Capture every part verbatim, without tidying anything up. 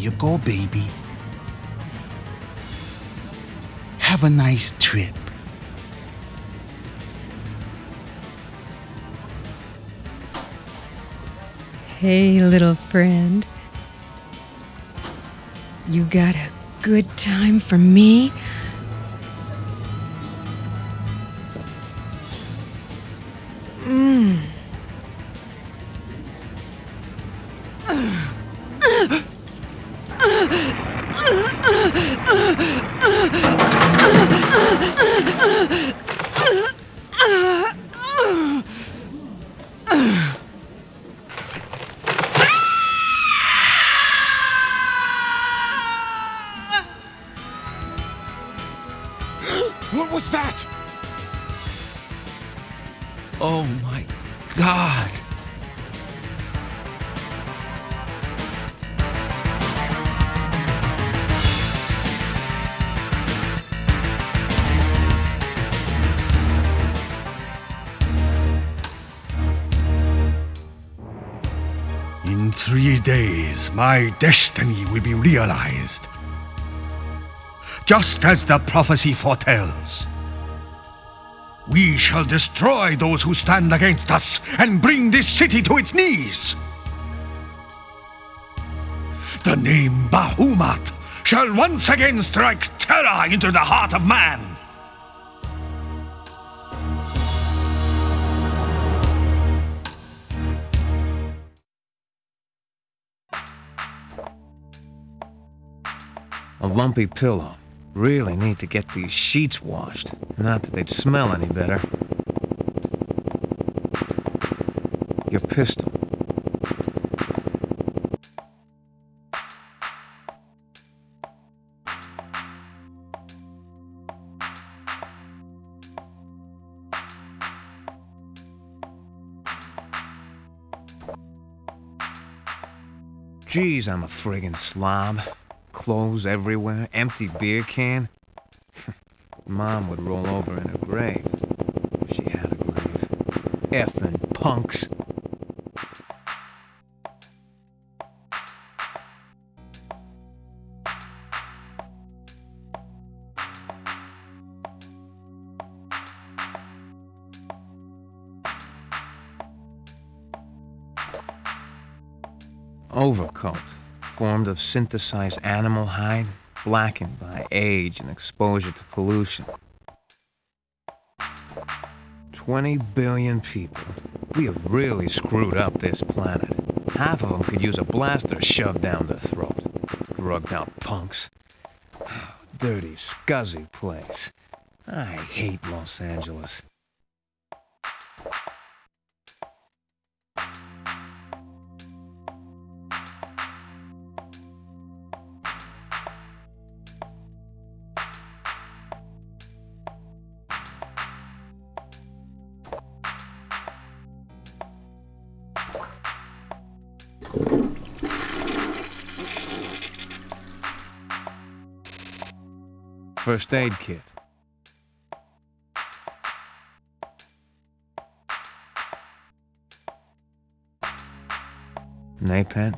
You go, baby. Have a nice trip. Hey, little friend. You got a good time for me? Mmm. What was that? Oh my God. In three days, my destiny will be realized. Just as the prophecy foretells. We shall destroy those who stand against us and bring this city to its knees. The name Bahamut shall once again strike terror into the heart of man. A lumpy pillow. Really need to get these sheets washed. Not that they'd smell any better. Your pistol. Geez, I'm a friggin' slob. Clothes everywhere, empty beer can. Mom would roll over in her grave. If she had a grave. Effing punks. Overcoat. Formed of synthesized animal hide, blackened by age and exposure to pollution. twenty billion people. We have really screwed up this planet. Half of them could use a blaster shoved down their throat. Drugged out punks. Dirty, scuzzy place. I hate Los Angeles. first aid kit. Napant.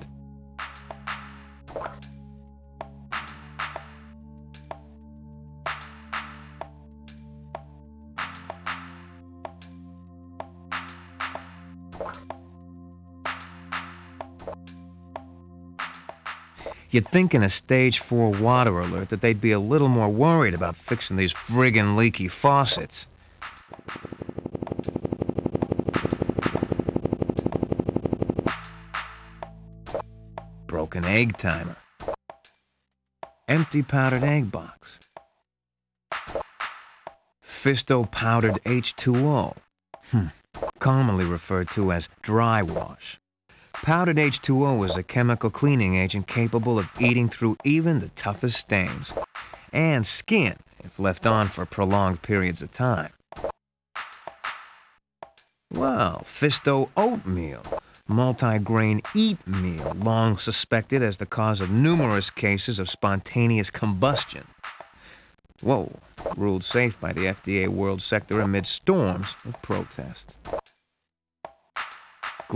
You'd think in a stage four water alert that they'd be a little more worried about fixing these friggin' leaky faucets. Broken egg timer. Empty powdered egg box. Fisto powdered H two O. Hmm. Commonly referred to as dry wash. Powdered H two O is a chemical cleaning agent capable of eating through even the toughest stains, and skin, if left on for prolonged periods of time. Well, Fisto oatmeal, multi-grain eat meal, long suspected as the cause of numerous cases of spontaneous combustion. Whoa, ruled safe by the F D A World Sector amid storms of protest.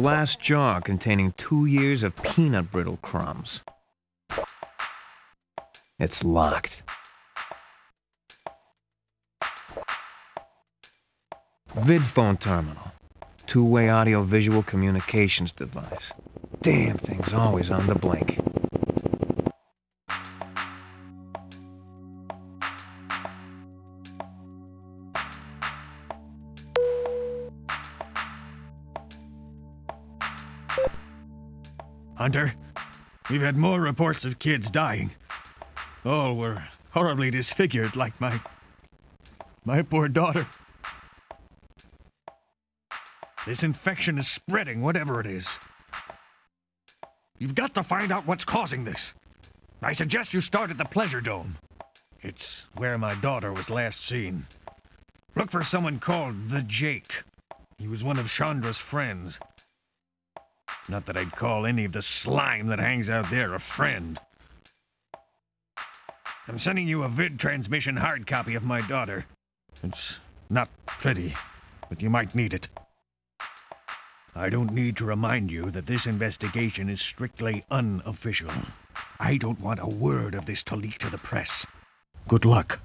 Glass jar containing two years of peanut brittle crumbs. It's locked. Vidphone terminal. Two-way audio-visual communications device. Damn thing's always on the blink. Hunter, we've had more reports of kids dying. All were horribly disfigured, like my... my poor daughter. This infection is spreading, whatever it is. You've got to find out what's causing this. I suggest you start at the Pleasure Dome. It's where my daughter was last seen. Look for someone called the Jake. He was one of Chandra's friends. Not that I'd call any of the slime that hangs out there a friend. I'm sending you a vid transmission hard copy of my daughter. It's not pretty, but you might need it. I don't need to remind you that this investigation is strictly unofficial. I don't want a word of this to leak to the press. Good luck.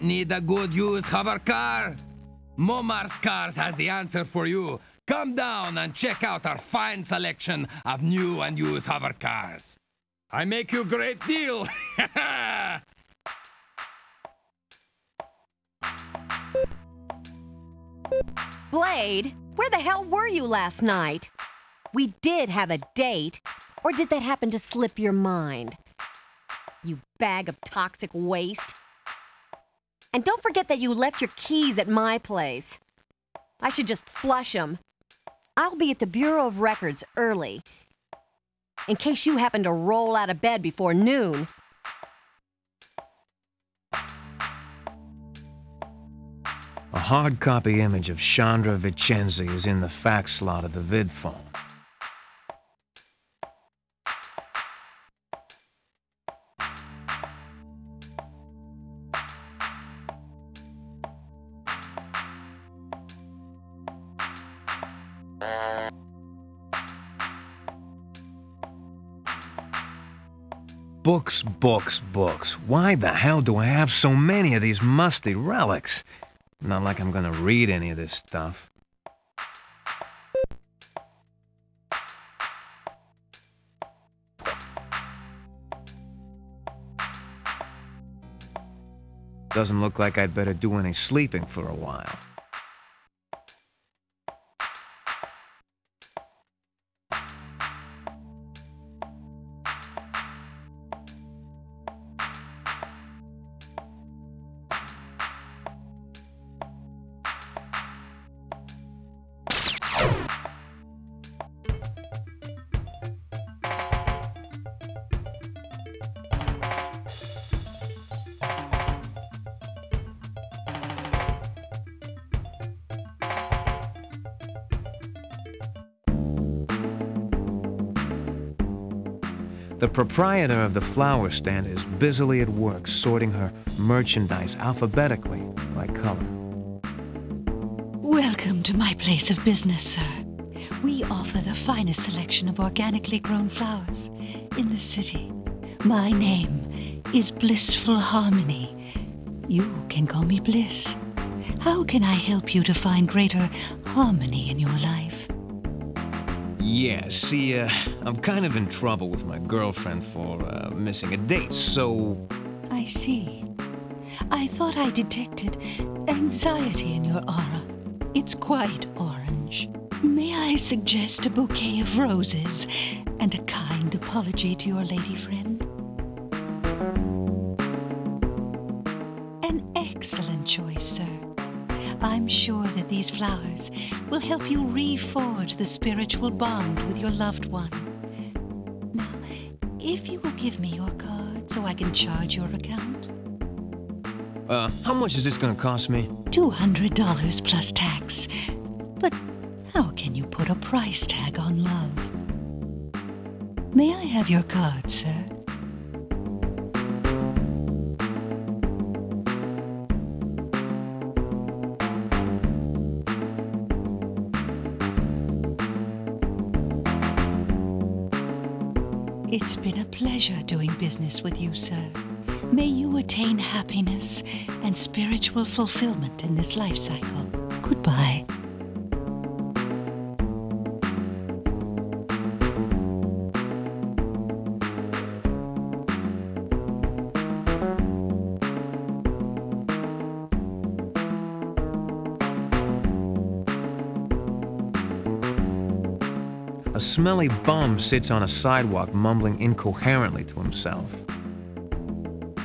Need a good use of our car? Momar's Cars has the answer for you. Come down and check out our fine selection of new and used hover cars. I make you a great deal. Blade, where the hell were you last night? We did have a date, or did that happen to slip your mind? You bag of toxic waste. And don't forget that you left your keys at my place. I should just flush them. I'll be at the Bureau of Records early, in case you happen to roll out of bed before noon. A hard copy image of Chandra Vicenzi is in the fax slot of the vidphone. Books, books, books. Why the hell do I have so many of these musty relics? Not like I'm gonna read any of this stuff. Doesn't look like I'd better do any sleeping for a while. The proprietor of the flower stand is busily at work sorting her merchandise alphabetically by color. Welcome to my place of business, sir. We offer the finest selection of organically grown flowers in the city. My name is Blissful Harmony. You can call me Bliss. How can I help you to find greater harmony in your life? Yeah, see, uh, I'm kind of in trouble with my girlfriend for uh, missing a date, so... I see. I thought I detected anxiety in your aura. It's quite orange. May I suggest a bouquet of roses and a kind apology to your lady friend? An excellent choice, sir. I'm sure that these flowers will help you reforge the spiritual bond with your loved one. Now, if you will give me your card so I can charge your account. Uh, how much is this gonna cost me? two hundred dollars plus tax. But how can you put a price tag on love? May I have your card, sir? It's been a pleasure doing business with you, sir. May you attain happiness and spiritual fulfillment in this life cycle. Goodbye. A smelly bum sits on a sidewalk mumbling incoherently to himself.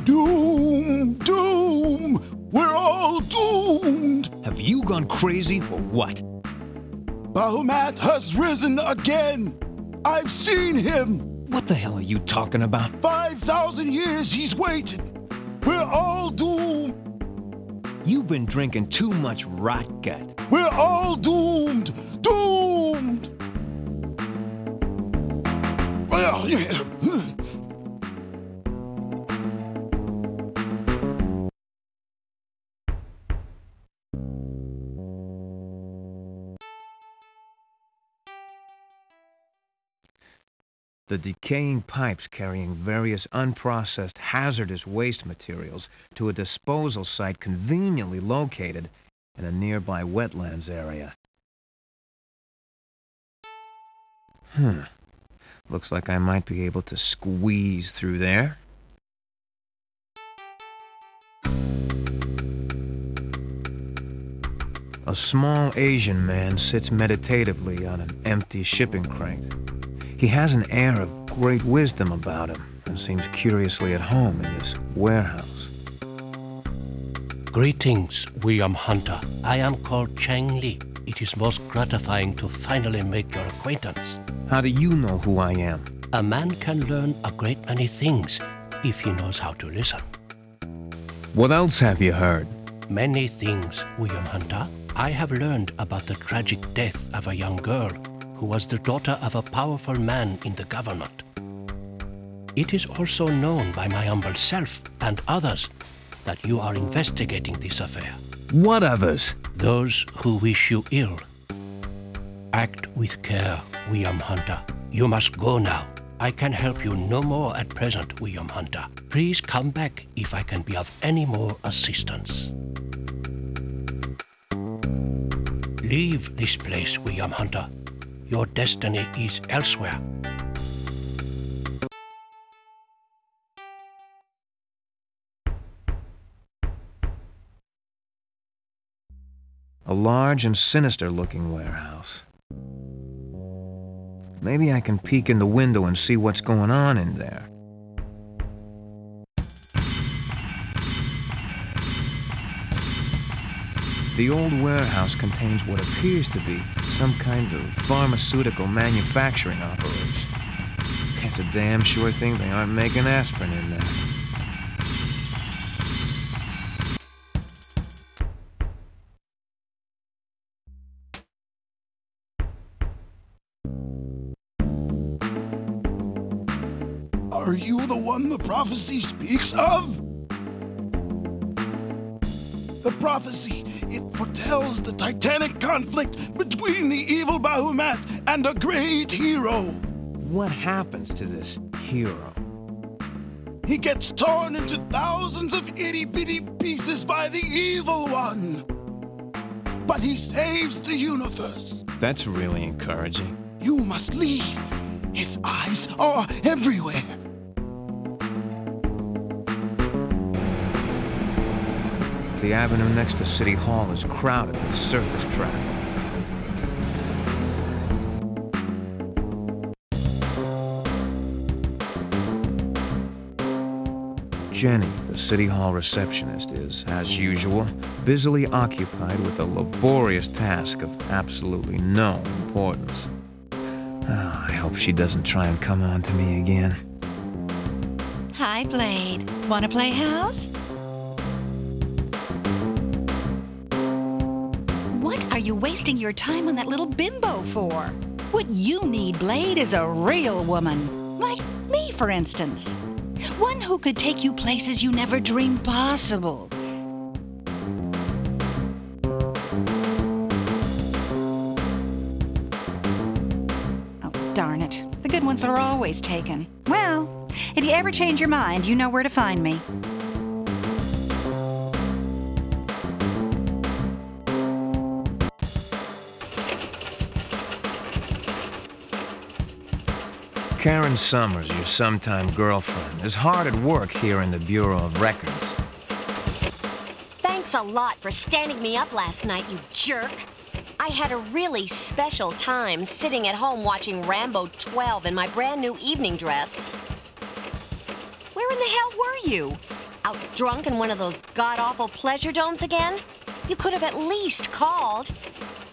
Doom! Doom! We're all doomed! Have you gone crazy or what? Bahamut has risen again! I've seen him! What the hell are you talking about? five thousand years he's waited! We're all doomed! You've been drinking too much rot gut. We're all doomed! Doomed! Well, yeah. The decaying pipes carrying various unprocessed hazardous waste materials to a disposal site conveniently located in a nearby wetlands area. Hmm. Looks like I might be able to squeeze through there. A small Asian man sits meditatively on an empty shipping crate. He has an air of great wisdom about him and seems curiously at home in this warehouse. Greetings, William Hunter. I am called Chang Li. It is most gratifying to finally make your acquaintance. How do you know who I am? A man can learn a great many things if he knows how to listen. What else have you heard? Many things, William Hunter. I have learned about the tragic death of a young girl who was the daughter of a powerful man in the government. It is also known by my humble self and others that you are investigating this affair. What others? Those who wish you ill. Act with care, William Hunter. You must go now. I can help you no more at present, William Hunter. Please come back if I can be of any more assistance. Leave this place, William Hunter. Your destiny is elsewhere. A large and sinister-looking warehouse. Maybe I can peek in the window and see what's going on in there. The old warehouse contains what appears to be some kind of pharmaceutical manufacturing operation. That's a damn sure thing they aren't making aspirin in there. Are you the one the prophecy speaks of? The prophecy, it foretells the titanic conflict between the evil Bahamut and a great hero. What happens to this hero? He gets torn into thousands of itty-bitty pieces by the evil one. But he saves the universe. That's really encouraging. You must leave. His eyes are everywhere. The avenue next to City Hall is crowded with surface traffic. Jenny, the City Hall receptionist, is, as usual, busily occupied with the laborious task of absolutely no importance. Oh, I hope she doesn't try and come on to me again. Hi, Blade. Wanna play house? What are you wasting your time on that little bimbo for? What you need, Blade, is a real woman. Like me, for instance. One who could take you places you never dreamed possible. Oh, darn it. The good ones are always taken. Well, if you ever change your mind, you know where to find me. Karen Summers, your sometime girlfriend, is hard at work here in the Bureau of Records. Thanks a lot for standing me up last night, you jerk. I had a really special time sitting at home watching Rambo twelve in my brand new evening dress. Where in the hell were you? Out drunk in one of those god-awful pleasure domes again? You could have at least called.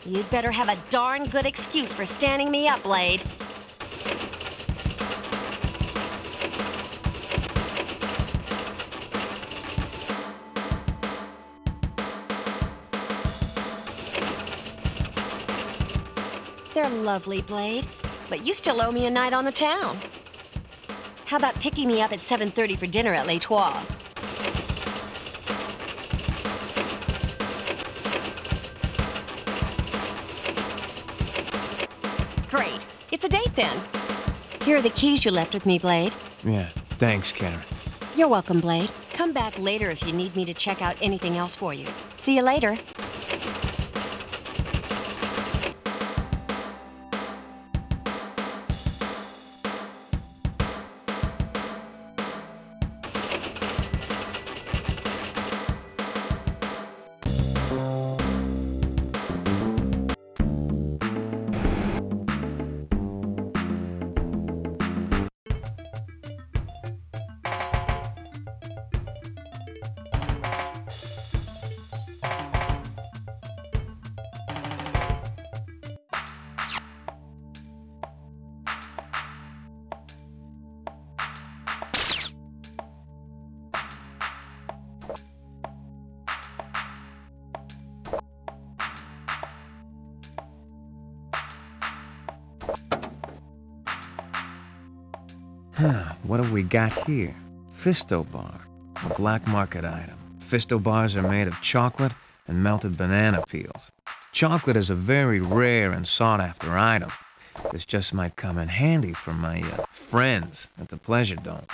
You'd better have a darn good excuse for standing me up, Blade. They're lovely, Blade, but you still owe me a night on the town. How about picking me up at seven thirty for dinner at L'Etoile? Great. It's a date, then. Here are the keys you left with me, Blade. Yeah, thanks, Karen. You're welcome, Blade. Come back later if you need me to check out anything else for you. See you later. What have we got here? Fisto bar, a black market item. Fisto bars are made of chocolate and melted banana peels. Chocolate is a very rare and sought-after item. This just might come in handy for my uh, friends at the Pleasure Dome.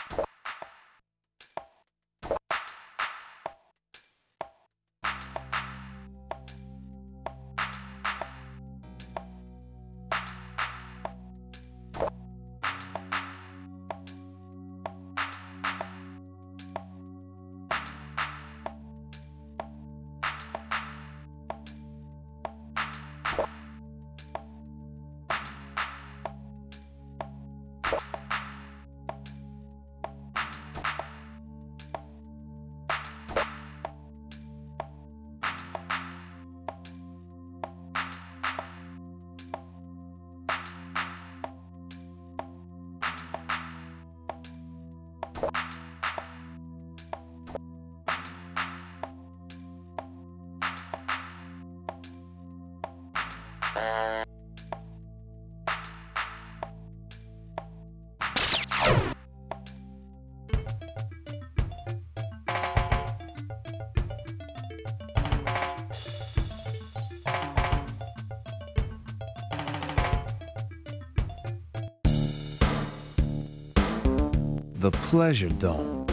the Pleasure Dome.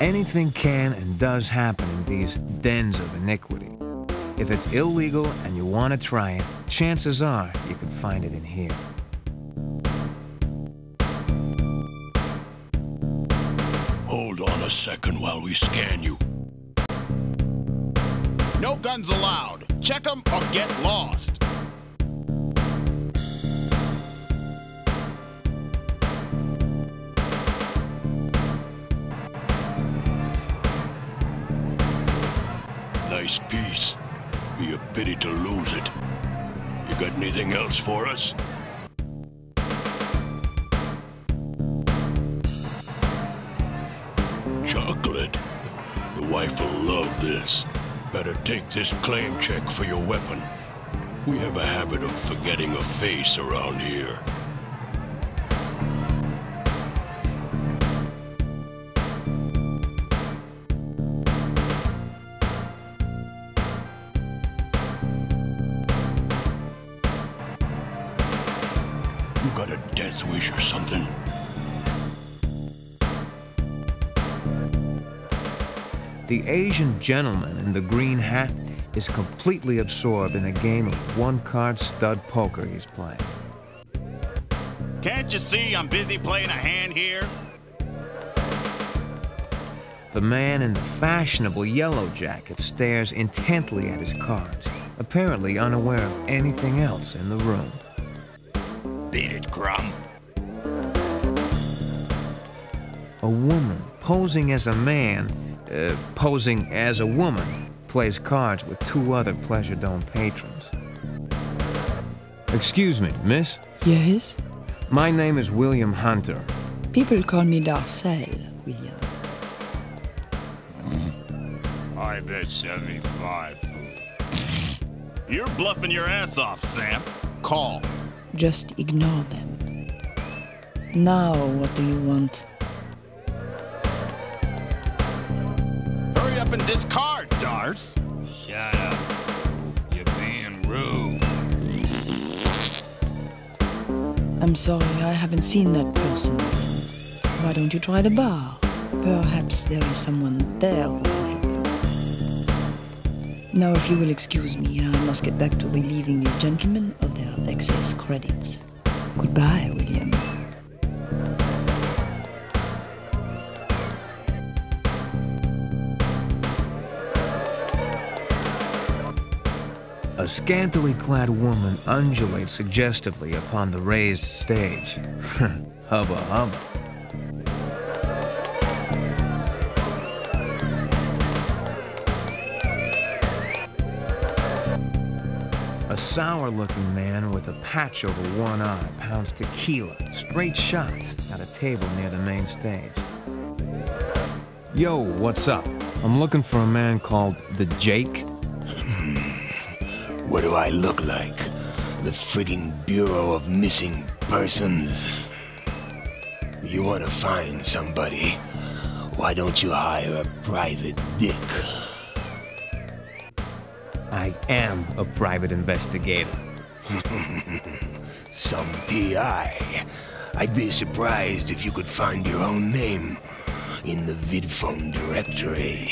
Anything can and does happen in these dens of iniquity. If it's illegal and you want to try it, chances are you can find it in here. Hold on a second while we scan you. No guns allowed. Check them or get lost. Nice piece. Be a pity to lose it. You got anything else for us? Chocolate. The wife will love this. Better take this claim check for your weapon. We have a habit of forgetting a face around here. The Asian gentleman in the green hat is completely absorbed in a game of one-card stud poker he's playing. Can't you see I'm busy playing a hand here? The man in the fashionable yellow jacket stares intently at his cards, apparently unaware of anything else in the room. Beat it, Crumb. A woman posing as a man Uh, posing as a woman, plays cards with two other Pleasure Dome patrons. Excuse me, miss? Yes? My name is William Hunter. People call me Darcel, William. I bet seventy-five. You're bluffing your ass off, Sam. Call. Just ignore them. Now, what do you want? Up and discard, Darce. Shut up. You're being rude. I'm sorry, I haven't seen that person. Why don't you try the bar? Perhaps there is someone there. Now, if you will excuse me, I must get back to relieving these gentlemen of their excess credits. Goodbye, William. A scantily clad woman undulates suggestively upon the raised stage. Hubba hubba. A sour-looking man with a patch over one eye pounds tequila, straight shots, at a table near the main stage. Yo, what's up? I'm looking for a man called the Jake. What do I look like? The friggin' Bureau of Missing Persons. You want to find somebody? Why don't you hire a private dick? I am a private investigator. Some P I. I'd be surprised if you could find your own name in the vidphone directory.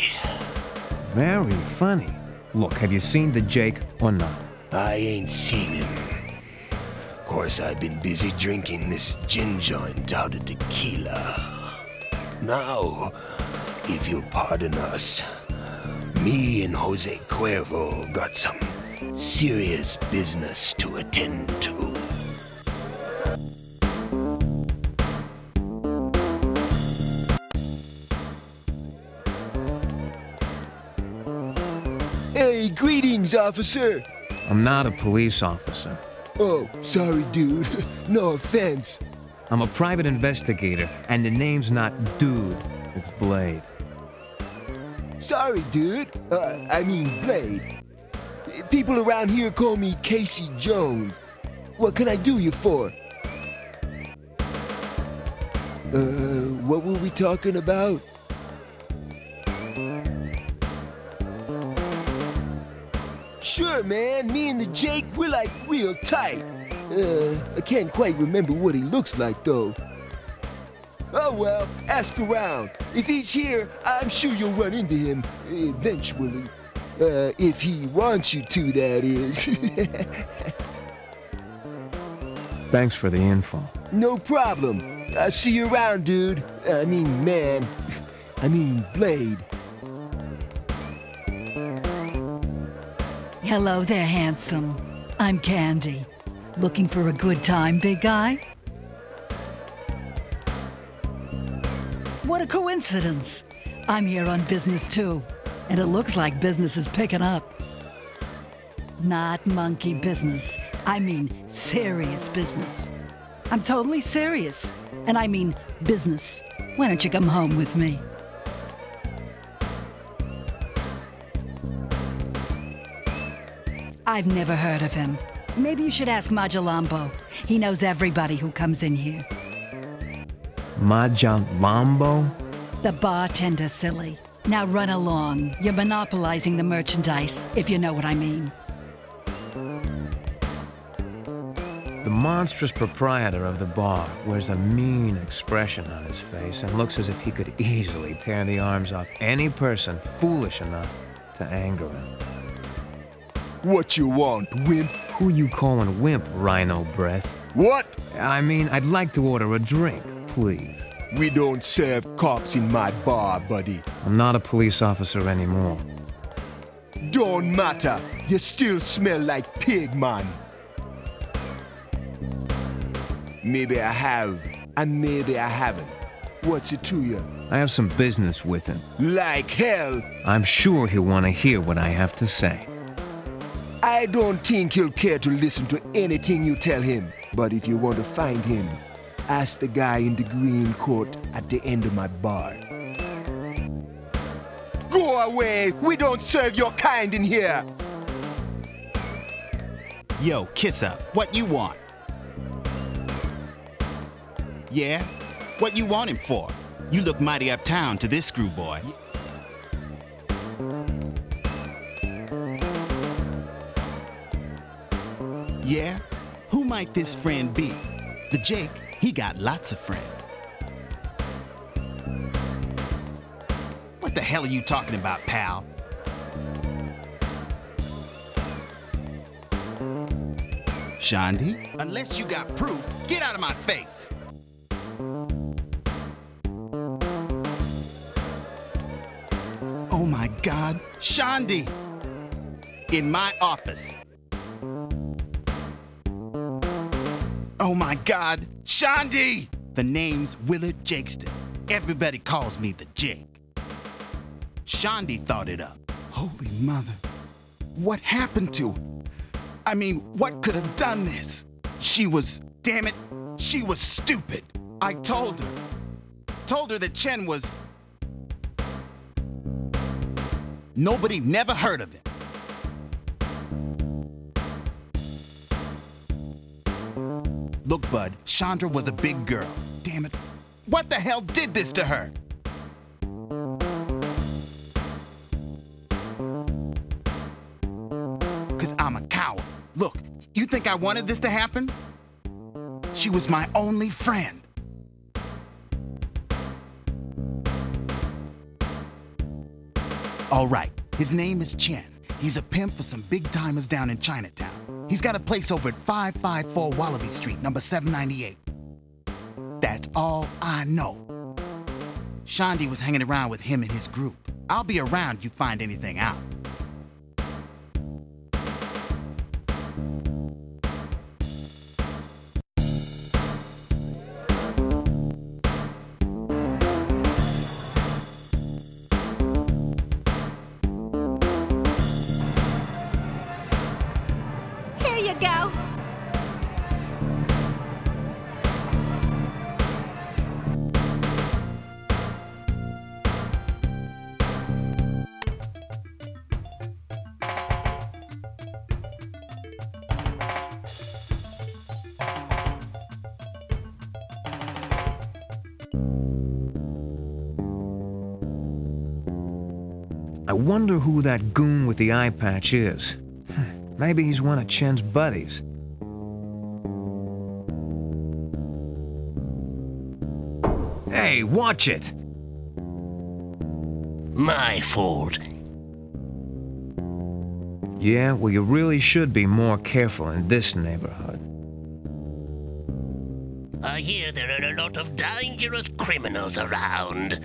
Very funny. Look, have you seen the Jake or not? I ain't seen him. Of course, I've been busy drinking this gin joint out of tequila. Now, if you'll pardon us, me and Jose Cuervo got some serious business to attend to. Greetings, officer. I'm not a police officer. Oh, sorry, dude. No offense. I'm a private investigator, and the name's not Dude, it's Blade. Sorry, dude. Uh, I mean Blade. People around here call me Casey Jones. What can I do you for? Uh, what were we talking about? Sure, man. Me and the Jake, we're like real tight. Uh, I can't quite remember what he looks like, though. Oh well, ask around. If he's here, I'm sure you'll run into him eventually. Uh, if he wants you to, that is. Thanks for the info. No problem. I'll see you around, dude. I mean, man. I mean, Blade. Hello there, handsome. I'm Candy. Looking for a good time, big guy? What a coincidence. I'm here on business, too. And it looks like business is picking up. Not monkey business. I mean serious business. I'm totally serious. And I mean business. Why don't you come home with me? I've never heard of him. Maybe you should ask Majalambo. He knows everybody who comes in here. Majalambo? The bartender, silly. Now run along. You're monopolizing the merchandise, if you know what I mean. The monstrous proprietor of the bar wears a mean expression on his face and looks as if he could easily tear the arms off any person foolish enough to anger him. What you want, wimp? Who you calling wimp, Rhino Breath? What? I mean, I'd like to order a drink, please. We don't serve cops in my bar, buddy. I'm not a police officer anymore. Don't matter. You still smell like pig, man. Maybe I have, and maybe I haven't. What's it to you? I have some business with him. Like hell! I'm sure he'll want to hear what I have to say. I don't think he'll care to listen to anything you tell him. But if you want to find him, ask the guy in the green coat at the end of my bar. Go away! We don't serve your kind in here! Yo, kiss up. What you want? Yeah? What you want him for? You look mighty uptown to this screwboy. Yeah? Who might this friend be? The Jake, he got lots of friends. What the hell are you talking about, pal? Shandy? Unless you got proof, get out of my face! Oh my God, Shandy! In my office. Oh my God, Shandy! The name's Willard Jakeston. Everybody calls me the Jake. Shandy thought it up. Holy mother. What happened to her? I mean, what could have done this? She was, damn it, she was stupid. I told her. Told her that Chen was... Nobody never heard of him. Look, bud, Chandra was a big girl. Damn it. What the hell did this to her? Because I'm a coward. Look, you think I wanted this to happen? She was my only friend. All right, his name is Chen. He's a pimp for some big-timers down in Chinatown. He's got a place over at five five four Wallaby Street, number seven ninety-eight. That's all I know. Shandy was hanging around with him and his group. I'll be around if you find anything out. I wonder who that goon with the eye patch is. Maybe he's one of Chen's buddies. Hey, watch it! My fault. Yeah, well, you really should be more careful in this neighborhood. I hear there are a lot of dangerous criminals around.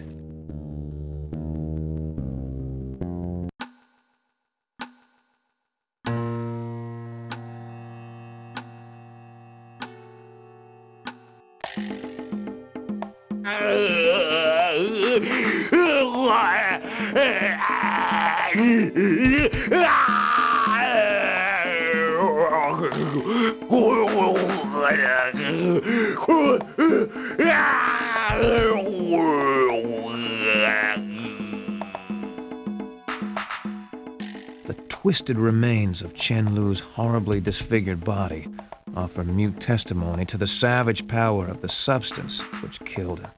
The twisted remains of Chen Lu's horribly disfigured body offer mute testimony to the savage power of the substance which killed him.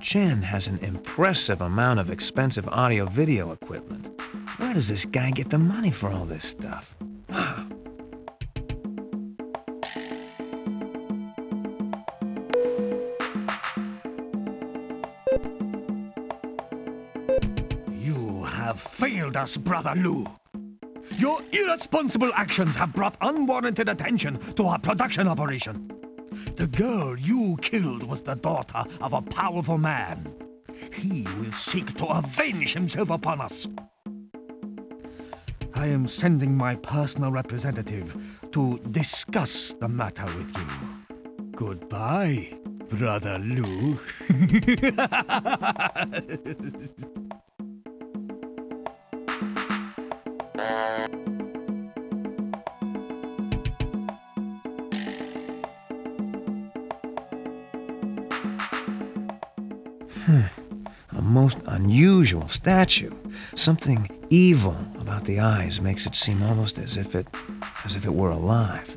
Chen has an impressive amount of expensive audio-video equipment. Where does this guy get the money for all this stuff? You have failed us, Brother Lu. Your irresponsible actions have brought unwarranted attention to our production operation. The girl you killed was the daughter of a powerful man. He will seek to avenge himself upon us. I am sending my personal representative to discuss the matter with you. Goodbye, Brother Lu. A most unusual statue. Something evil about the eyes makes it seem almost as if it, as if it were alive.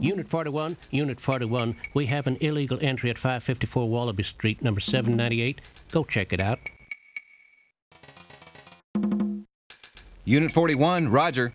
Unit forty-one, Unit forty-one, we have an illegal entry at five fifty-four Wallaby Street, number seven ninety-eight. Go check it out. Unit forty-one, roger.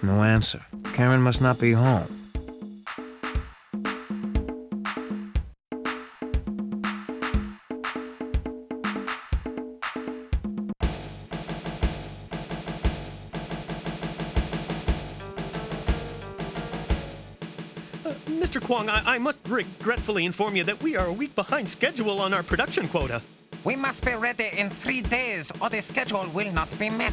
No answer. Karen must not be home. Uh, Mister Kwong, I, I must regretfully inform you that we are a week behind schedule on our production quota. We must be ready in three days or the schedule will not be met.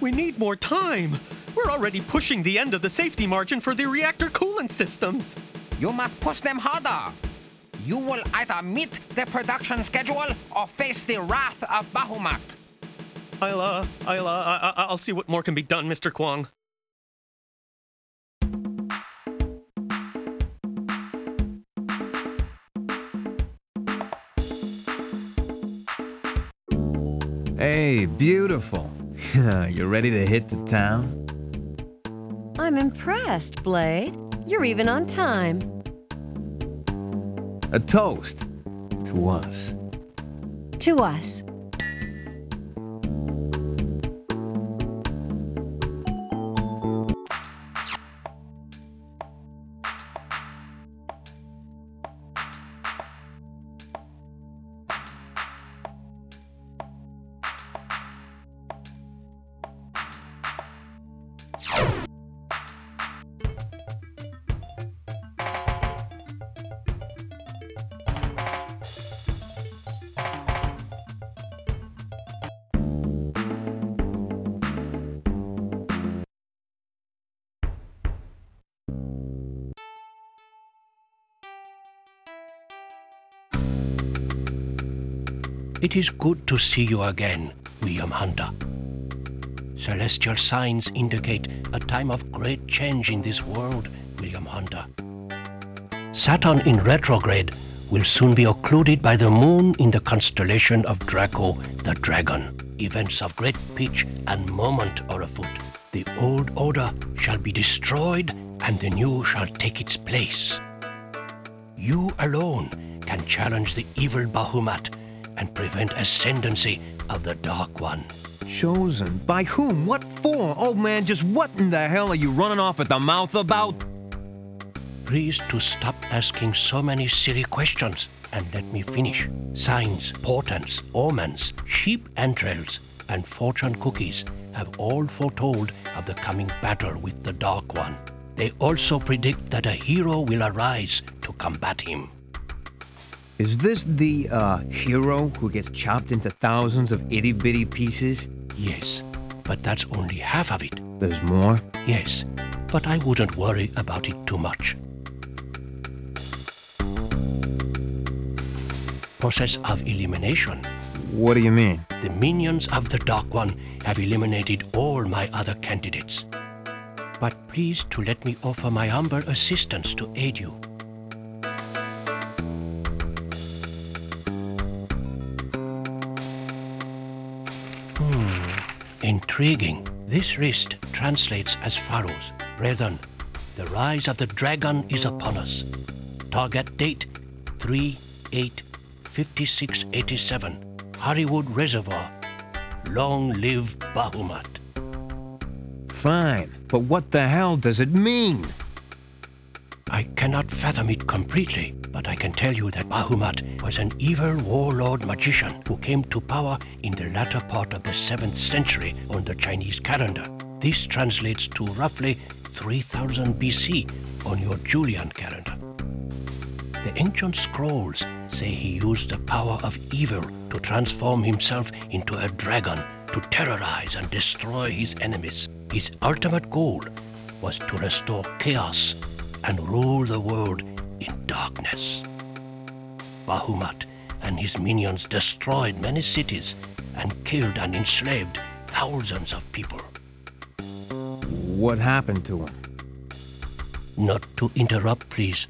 We need more time. We're already pushing the end of the safety margin for the reactor coolant systems. You must push them harder. You will either meet the production schedule or face the wrath of Bahamut. I'll, uh, I'll, uh, I'll see what more can be done, Mister Kwong. Hey, beautiful. You're ready to hit the town? I'm impressed, Blade. You're even on time. A toast. To us. To us. It is good to see you again, William Hunter. Celestial signs indicate a time of great change in this world, William Hunter. Saturn in retrograde will soon be occluded by the moon in the constellation of Draco the Dragon. Events of great pitch and moment are afoot. The old order shall be destroyed and the new shall take its place. You alone can challenge the evil Bahamut and prevent ascendancy of the Dark One. Chosen? By whom? What for? Old man, just what in the hell are you running off at the mouth about? Please to stop asking so many silly questions and let me finish. Signs, portents, omens, sheep entrails, and fortune cookies have all foretold of the coming battle with the Dark One. They also predict that a hero will arise to combat him. Is this the, uh, hero who gets chopped into thousands of itty-bitty pieces? Yes, but that's only half of it. There's more? Yes, but I wouldn't worry about it too much. Process of elimination. What do you mean? The minions of the Dark One have eliminated all my other candidates. But please to let me offer my humble assistance to aid you. Hmm, intriguing. This wrist translates as follows. Brethren, the rise of the dragon is upon us. Target date three eight fifty-six eighty-seven, Harrowood Reservoir. Long live Bahamut. Fine, but what the hell does it mean? I cannot fathom it completely, but I can tell you that Bahamut was an evil warlord magician who came to power in the latter part of the seventh century on the Chinese calendar. This translates to roughly three thousand B C on your Julian calendar. The ancient scrolls say he used the power of evil to transform himself into a dragon to terrorize and destroy his enemies. His ultimate goal was to restore chaos and rule the world in darkness. Bahamut and his minions destroyed many cities and killed and enslaved thousands of people. What happened to him? Not to interrupt, please.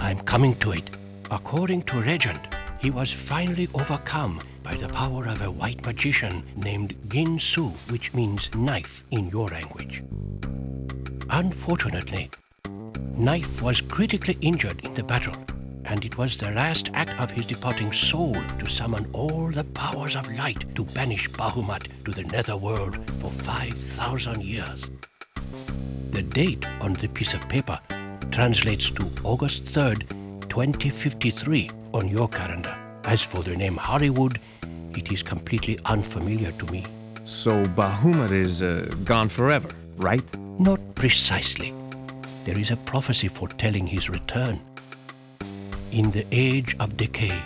I'm coming to it. According to legend, he was finally overcome by the power of a white magician named Ginsu, which means knife in your language. Unfortunately, Knife was critically injured in the battle, and it was the last act of his departing soul to summon all the powers of light to banish Bahamut to the netherworld for five thousand years. The date on the piece of paper translates to August third, twenty fifty-three on your calendar. As for the name Harrowood, it is completely unfamiliar to me. So Bahamut is uh, gone forever, right? Not precisely. There is a prophecy foretelling his return. In the age of decay,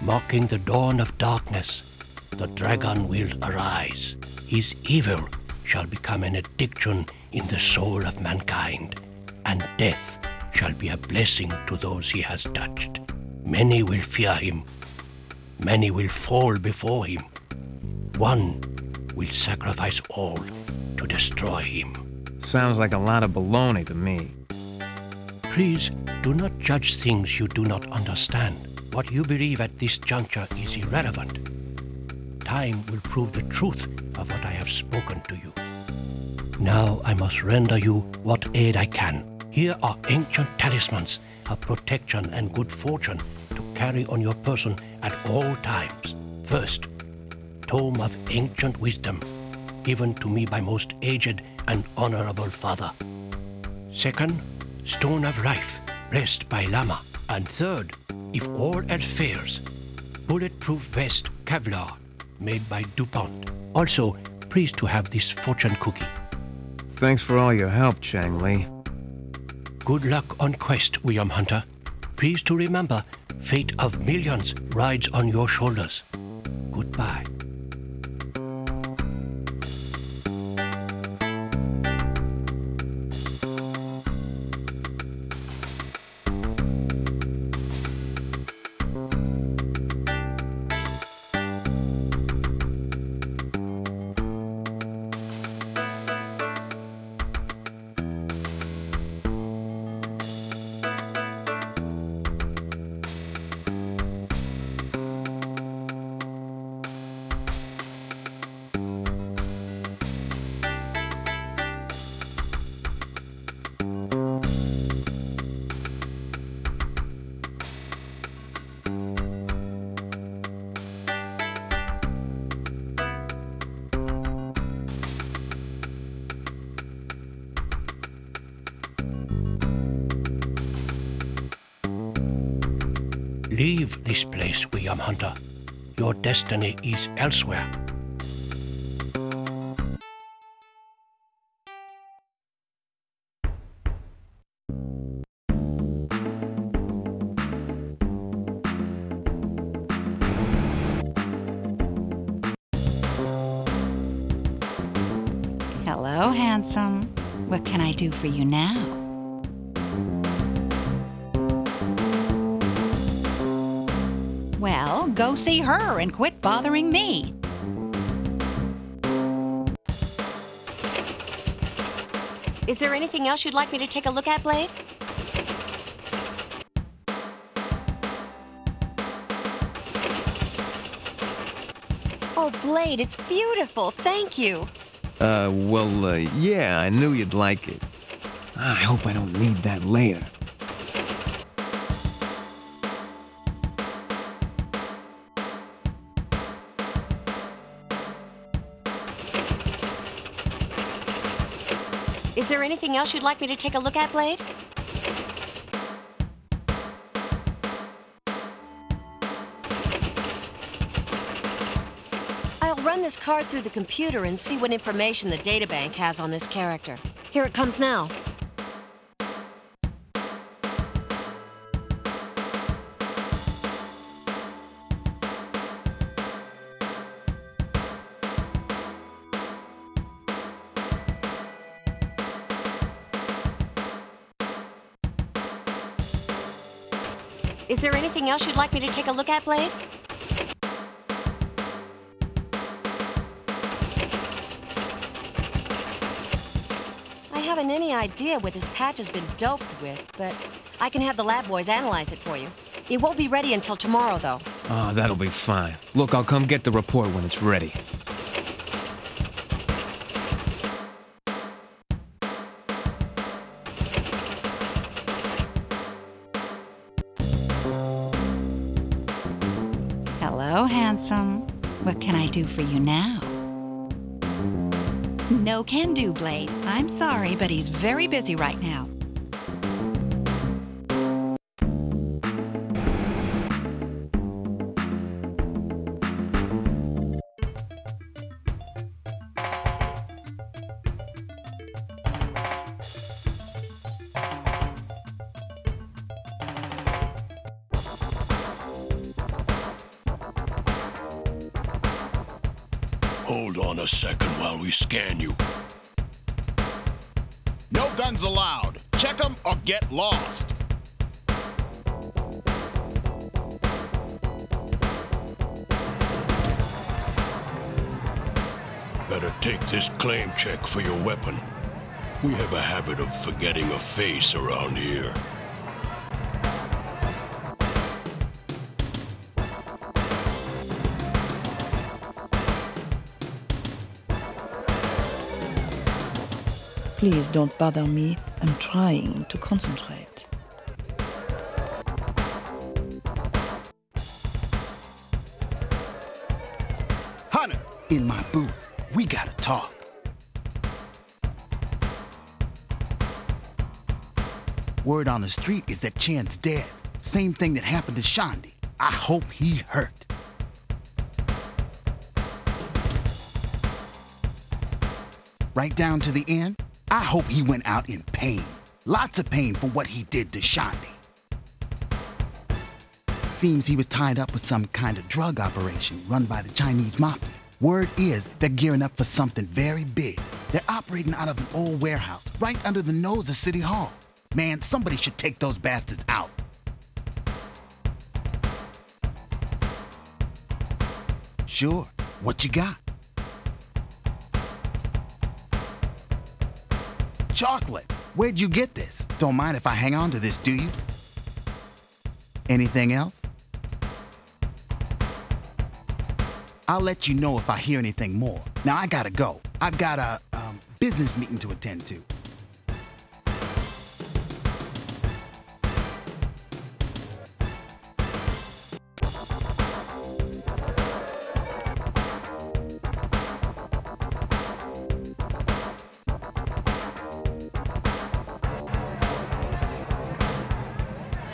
marking the dawn of darkness, the dragon will arise. His evil shall become an addiction in the soul of mankind, and death shall be a blessing to those he has touched. Many will fear him. Many will fall before him. One will sacrifice all to destroy him. Sounds like a lot of baloney to me. Please, do not judge things you do not understand. What you believe at this juncture is irrelevant. Time will prove the truth of what I have spoken to you. Now I must render you what aid I can. Here are ancient talismans of protection and good fortune to carry on your person at all times. First, Tome of Ancient Wisdom, given to me by most aged and honorable father. Second, Stone of Life, blessed by Lama. And third, if all else fails, Bulletproof Vest Kevlar, made by DuPont. Also, pleased to have this fortune cookie. Thanks for all your help, Chang Li. Good luck on quest, William Hunter. Please to remember, fate of millions rides on your shoulders. Goodbye. Leave this place, William Hunter. Your destiny is elsewhere. Hello, handsome. What can I do for you now? Well, go see her and quit bothering me. Is there anything else you'd like me to take a look at, Blade? Oh, Blade, it's beautiful. Thank you. Uh, well, uh, yeah, I knew you'd like it. I hope I don't need that later. Is there anything else you'd like me to take a look at, Blade? This card through the computer and see what information the databank has on this character. Here it comes now. Is there anything else you'd like me to take a look at, Blade? I haven't any idea what this patch has been doped with, but I can have the lab boys analyze it for you. It won't be ready until tomorrow, though. Oh, that'll be fine. Look, I'll come get the report when it's ready. Hello, handsome. What can I do for you now? No can do, Blade. I'm sorry, but he's very busy right now. Hold on a second while we scan you. No guns allowed. Check them or get lost. Better take this claim check for your weapon. We have a habit of forgetting a face around here. Please don't bother me. I'm trying to concentrate. Hunter, in my booth. We gotta talk. Word on the street is that Chan's dead. Same thing that happened to Shandi. I hope he hurt. Right down to the end? I hope he went out in pain. Lots of pain for what he did to Shandi. Seems he was tied up with some kind of drug operation run by the Chinese mafia. Word is they're gearing up for something very big. They're operating out of an old warehouse right under the nose of City Hall. Man, somebody should take those bastards out. Sure, what you got? Chocolate. Where'd you get this? Don't mind if I hang on to this, do you? Anything else? I'll let you know if I hear anything more. Now I gotta go. I've got a um, business meeting to attend to.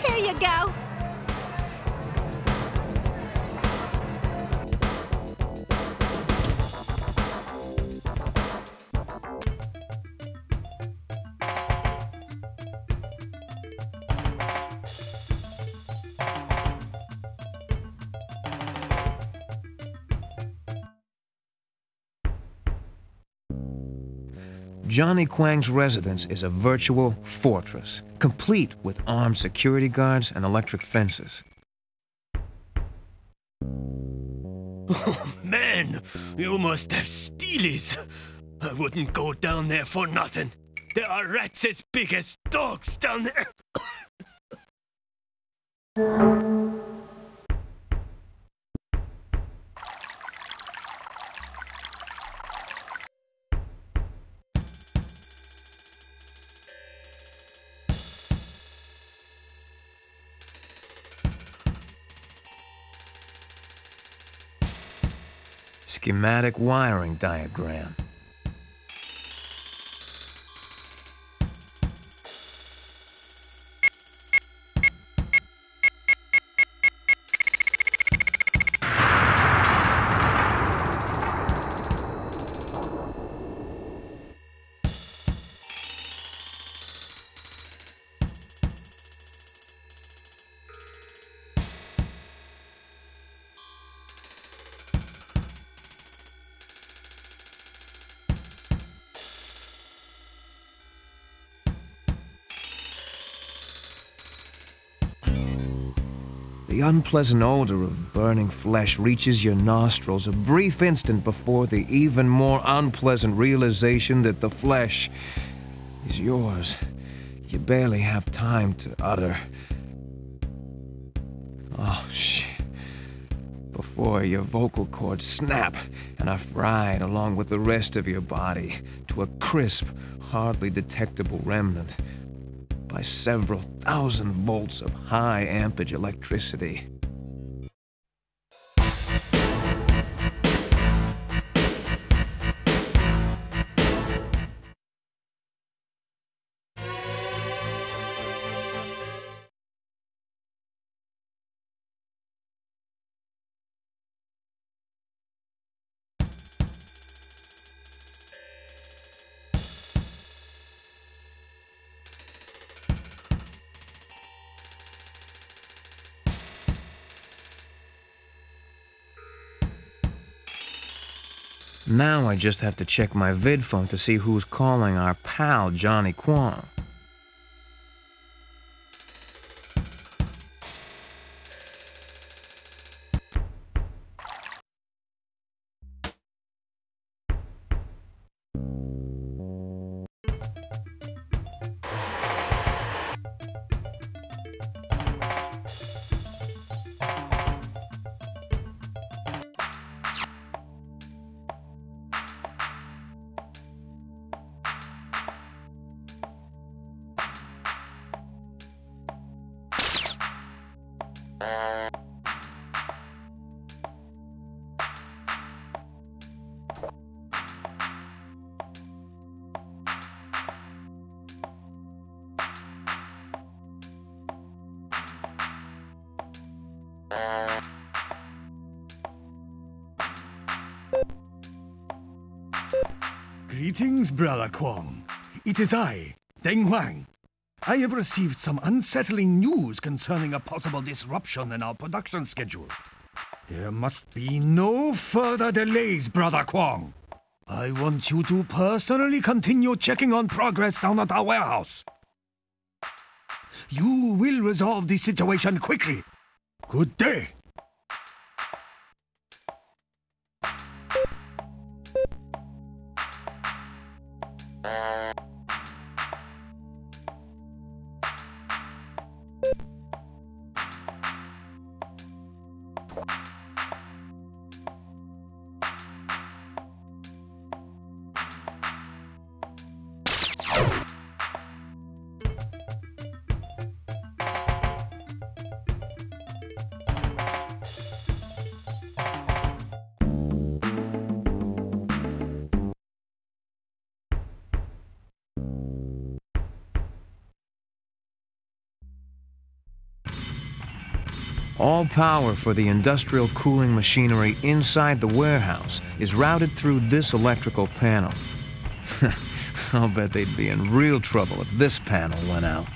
Here you go. Johnny Kwang's residence is a virtual fortress, complete with armed security guards and electric fences. Oh, man, you must have steelies. I wouldn't go down there for nothing. There are rats as big as dogs down there. Schematic wiring diagram. The unpleasant odor of burning flesh reaches your nostrils a brief instant before the even more unpleasant realization that the flesh is yours. You barely have time to utter, "Oh, shit," before your vocal cords snap and are fried along with the rest of your body to a crisp, hardly detectable remnant by several thousand volts of high ampage electricity. Now I just have to check my vid phone to see who's calling our pal, Johnny Kwong. Greetings, Brother Kwong. It is I, Deng Huang. I have received some unsettling news concerning a possible disruption in our production schedule. There must be no further delays, Brother Kwong. I want you to personally continue checking on progress down at our warehouse. You will resolve this situation quickly. Good day. All power for the industrial cooling machinery inside the warehouse is routed through this electrical panel. I'll bet they'd be in real trouble if this panel went out.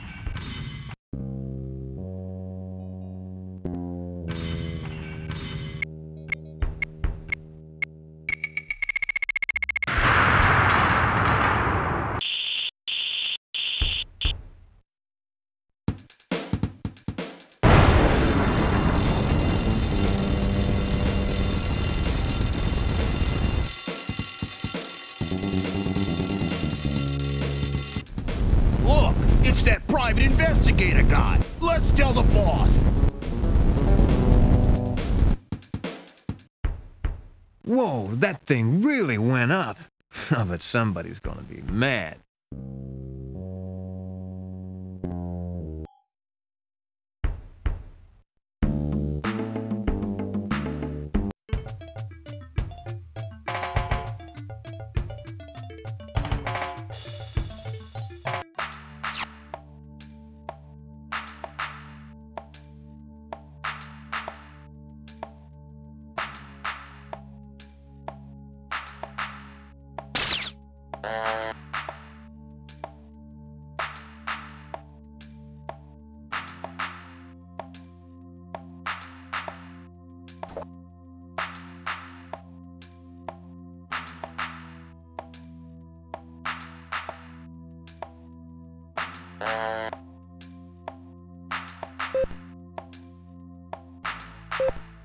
Look, it's that private investigator guy. Let's tell the boss. Whoa, that thing really went up. Oh, but somebody's gonna be mad.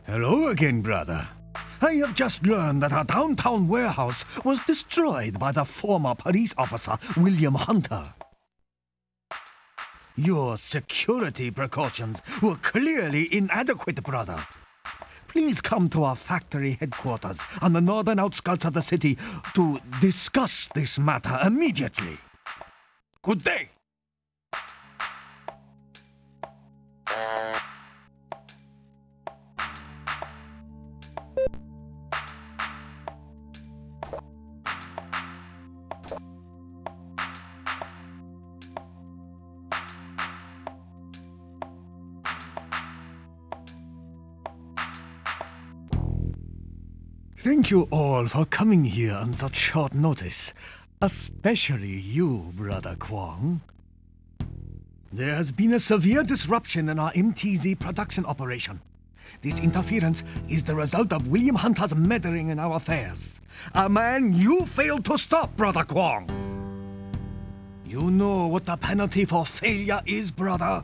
Hello again, brother. I have just learned that our downtown warehouse was destroyed by the former police officer, William Hunter. Your security precautions were clearly inadequate, brother. Please come to our factory headquarters on the northern outskirts of the city to discuss this matter immediately. Good day. Thank you all for coming here on such short notice, especially you, Brother Kwong. There has been a severe disruption in our M T Z production operation. This interference is the result of William Hunter's meddling in our affairs. A man you failed to stop, Brother Kwong! You know what the penalty for failure is, brother?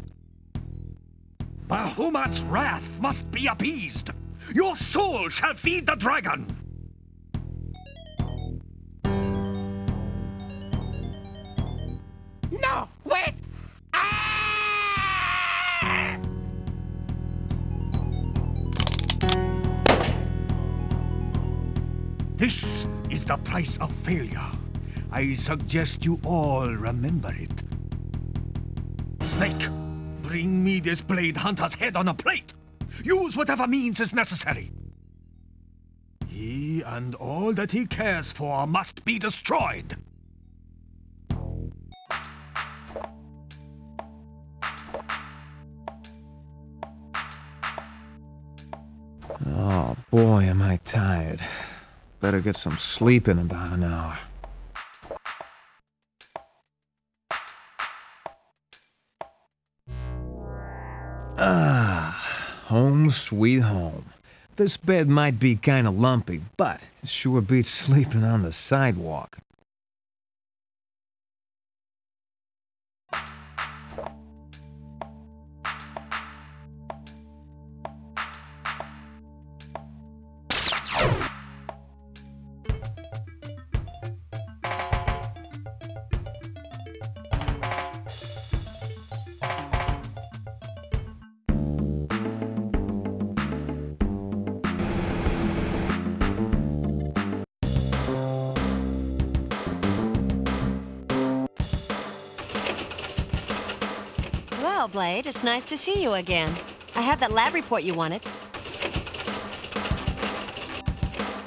Bahamut's wrath must be appeased! Your soul shall feed the dragon! No! Wait! Ah! This is the price of failure. I suggest you all remember it. Snake, bring me this blade hunter's head on a plate! Use whatever means is necessary. He and all that he cares for must be destroyed. Oh boy, am I tired. Better get some sleep in about an hour. Ah. Home sweet home. This bed might be kinda lumpy, but it sure beats sleeping on the sidewalk. Blade, it's nice to see you again. I have that lab report you wanted.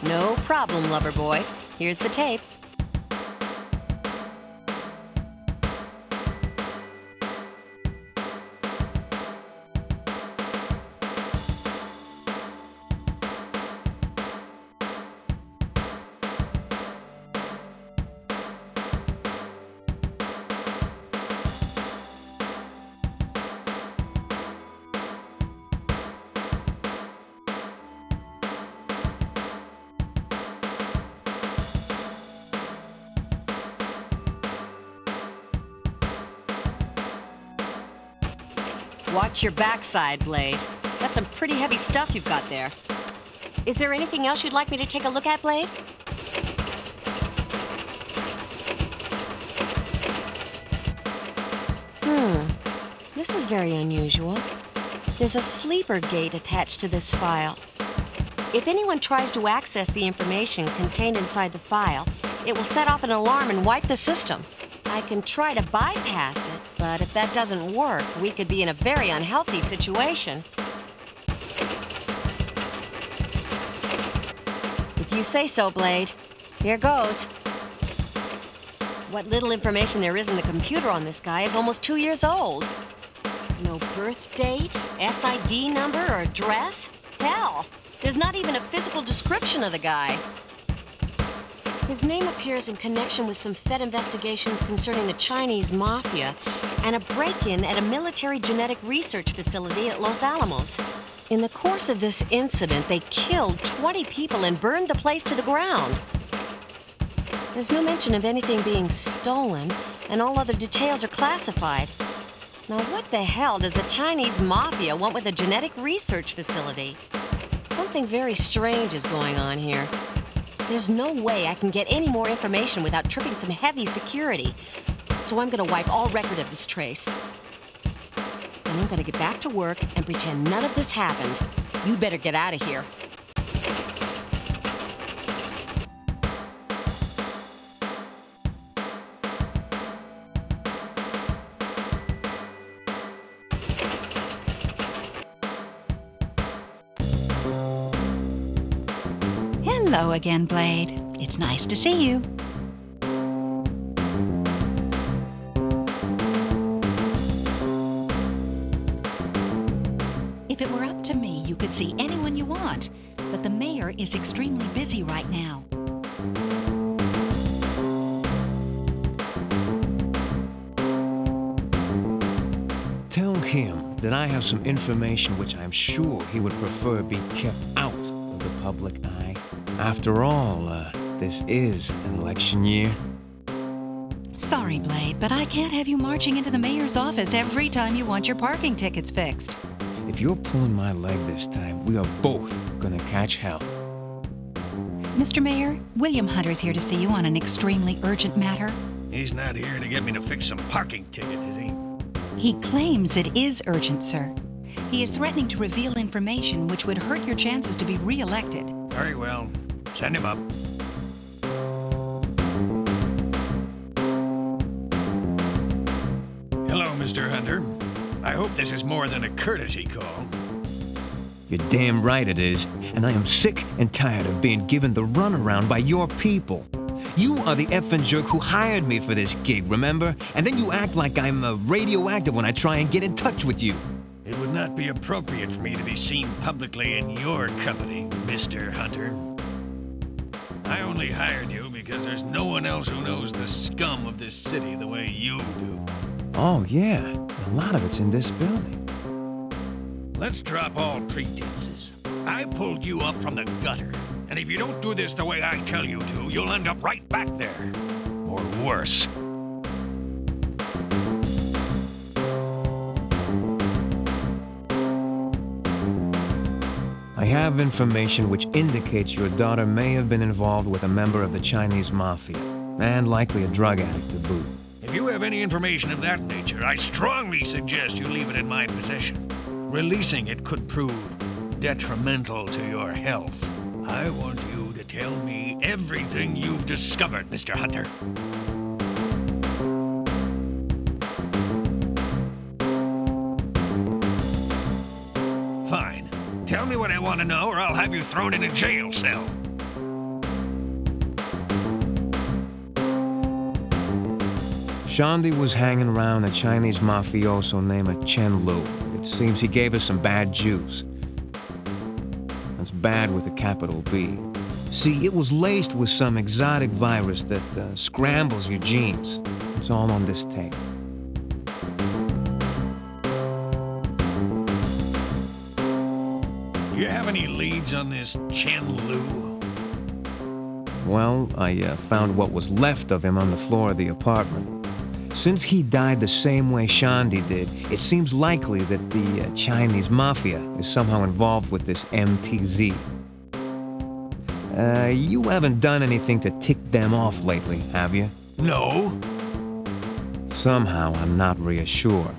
No problem, lover boy. Here's the tape. Watch your backside, Blade. That's some pretty heavy stuff you've got there. Is there anything else you'd like me to take a look at, Blade? very unusual. There's a sleeper gate attached to this file. If anyone tries to access the information contained inside the file, it will set off an alarm and wipe the system. I can try to bypass it, but if that doesn't work, we could be in a very unhealthy situation. If you say so, Blade. Here goes. What little information there is in the computer on this guy is almost two years old. No birth date, S I D number, or address? Hell, there's not even a physical description of the guy. His name appears in connection with some Fed investigations concerning the Chinese mafia and a break-in at a military genetic research facility at Los Alamos. In the course of this incident, they killed twenty people and burned the place to the ground. There's no mention of anything being stolen, and all other details are classified. Now what the hell does the Chinese mafia want with a genetic research facility? Something very strange is going on here. There's no way I can get any more information without tripping some heavy security. So I'm gonna wipe all record of this trace. And I'm gonna get back to work and pretend none of this happened. You better get out of here. Hello again, Blade. It's nice to see you. If it were up to me, you could see anyone you want, but the mayor is extremely busy right now. Tell him that I have some information which I'm sure he would prefer be kept out of the public eye. After all, uh, this is an election year. Sorry, Blade, but I can't have you marching into the mayor's office every time you want your parking tickets fixed. If you're pulling my leg this time, we are both gonna catch hell. Mister Mayor, William Hunter's here to see you on an extremely urgent matter. He's not here to get me to fix some parking tickets, is he? He claims it is urgent, sir. He is threatening to reveal information which would hurt your chances to be re-elected. Very well. Send him up. Hello, Mister Hunter. I hope this is more than a courtesy call. You're damn right it is, and I am sick and tired of being given the runaround by your people. You are the effing jerk who hired me for this gig, remember? And then you act like I'm uh, radioactive when I try and get in touch with you. It would not be appropriate for me to be seen publicly in your company, Mister Hunter. I only hired you because there's no one else who knows the scum of this city the way you do. Oh, yeah. A lot of it's in this building. Let's drop all pretenses. I pulled you up from the gutter, and if you don't do this the way I tell you to, you'll end up right back there. Or worse. I have information which indicates your daughter may have been involved with a member of the Chinese mafia, and likely a drug addict to boot. If you have any information of that nature, I strongly suggest you leave it in my possession. Releasing it could prove detrimental to your health. I want you to tell me everything you've discovered, Mister Hunter. Fine. Tell me what I want to know, or I'll have you thrown in a jail cell. Shandi was hanging around a Chinese mafioso named Chen Lu. It seems he gave us some bad juice. That's bad with a capital B. See, it was laced with some exotic virus that uh, scrambles your genes. It's all on this tape. Do you have any leads on this Chen Lu? Well, I uh, found what was left of him on the floor of the apartment. Since he died the same way Shandi did, it seems likely that the uh, Chinese mafia is somehow involved with this M T Z. Uh, you haven't done anything to tick them off lately, have you? No. Somehow I'm not reassured.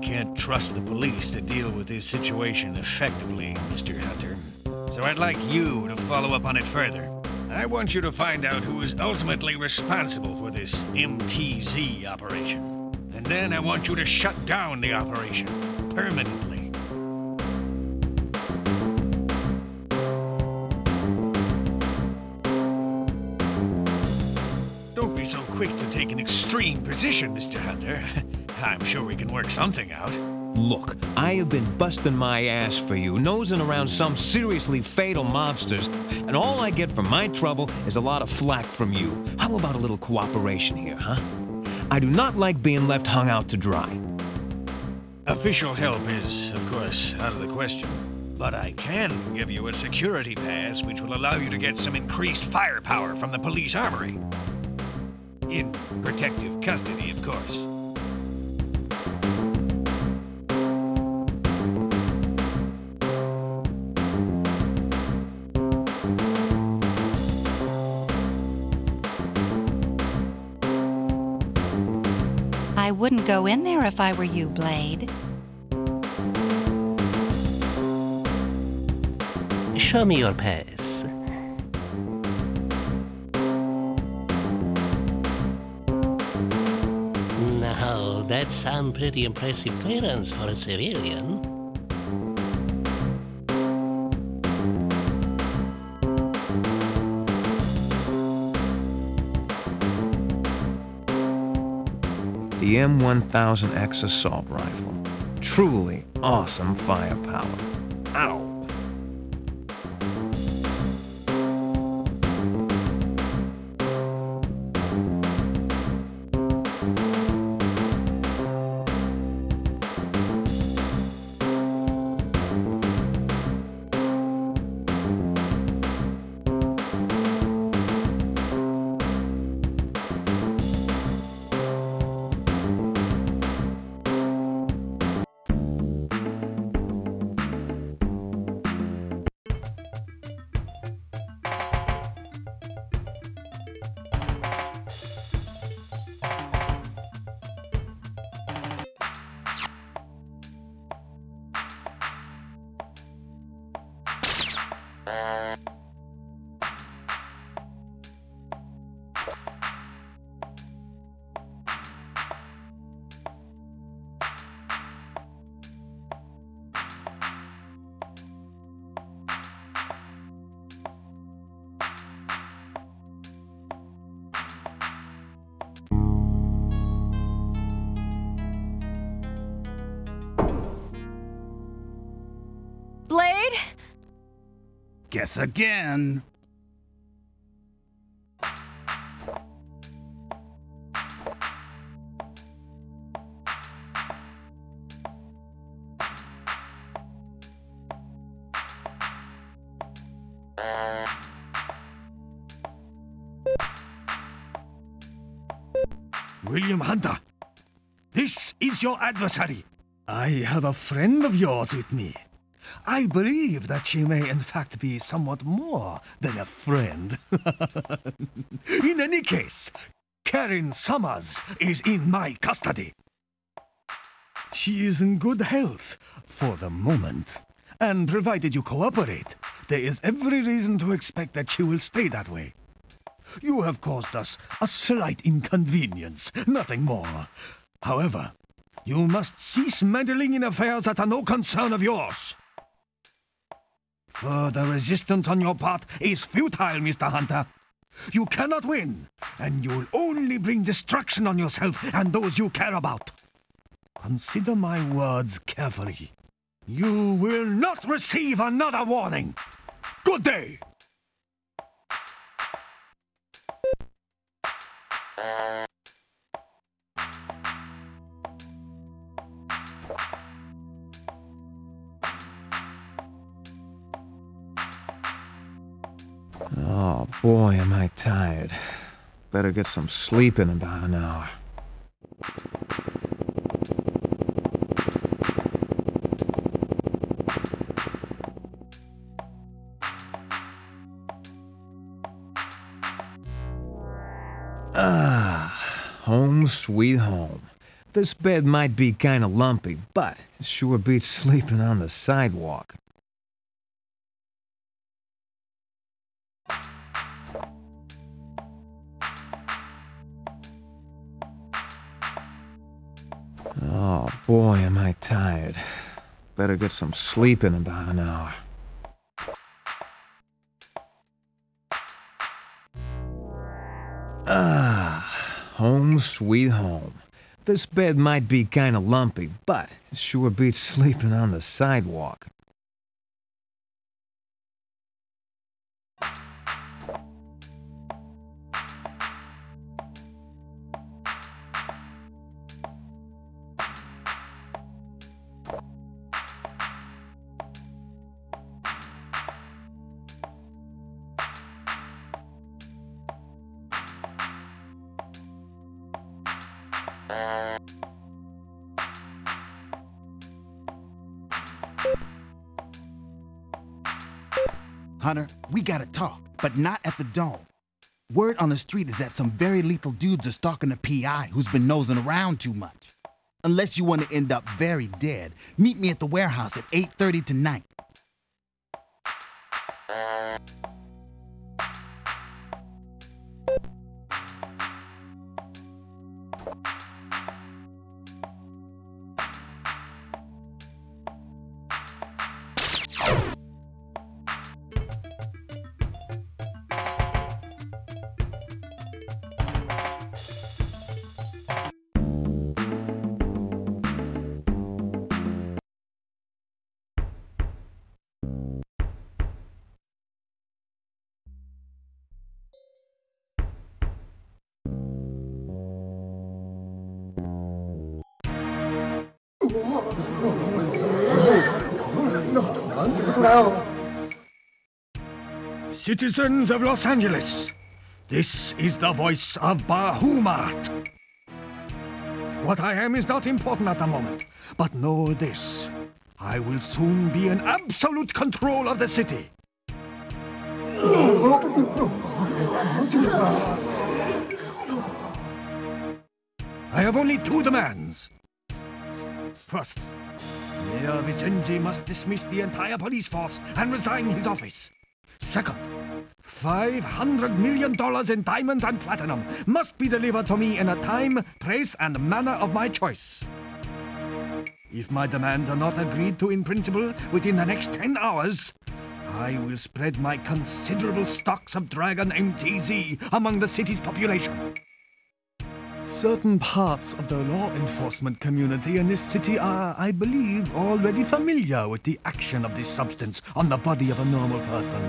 certainly can't trust the police to deal with this situation effectively, Mister Hunter. So I'd like you to follow up on it further. I want you to find out who is ultimately responsible for this M T Z operation. And then I want you to shut down the operation permanently. Quick to take an extreme position, Mister Hunter. I'm sure we can work something out. Look, I have been busting my ass for you, nosing around some seriously fatal mobsters, and all I get for my trouble is a lot of flack from you. How about a little cooperation here, huh? I do not like being left hung out to dry. Official help is, of course, out of the question. But I can give you a security pass which will allow you to get some increased firepower from the police armory. In protective custody, of course. I wouldn't go in there if I were you, Blade. Show me your pass. That's some pretty impressive clearance for a civilian. The M one thousand X assault rifle. Truly awesome firepower. Ow! Guess again. William Hunter, this is your adversary. I have a friend of yours with me. I believe that she may in fact be somewhat more than a friend. In any case, Karen Summers is in my custody. She is in good health for the moment, and provided you cooperate, there is every reason to expect that she will stay that way. You have caused us a slight inconvenience, nothing more. However, you must cease meddling in affairs that are no concern of yours. Further resistance on your part is futile, Mister Hunter. You cannot win, and you will only bring destruction on yourself and those you care about. Consider my words carefully. You will not receive another warning. Good day! Oh, boy, am I tired. Better get some sleep in about an hour. Ah, home sweet home. This bed might be kinda lumpy, but it sure beats sleeping on the sidewalk. Oh boy, am I tired. Better get some sleep in about an hour. Ah, home sweet home. This bed might be kinda lumpy, but it sure beats sleeping on the sidewalk. Hunter, we gotta talk, but not at the dome. Word on the street is that some very lethal dudes are stalking a P I who's been nosing around too much. Unless you want to end up very dead, meet me at the warehouse at eight thirty tonight. Citizens of Los Angeles, this is the voice of Bahamut. What I am is not important at the moment, but know this. I will soon be in absolute control of the city. I have only two demands. First, Mayor Vicenzi must dismiss the entire police force and resign his office. Second, five hundred million dollars in diamonds and platinum must be delivered to me in a time, place, and manner of my choice. If my demands are not agreed to in principle within the next ten hours, I will spread my considerable stocks of Dragon M T Z among the city's population. Certain parts of the law enforcement community in this city are, I believe, already familiar with the action of this substance on the body of a normal person.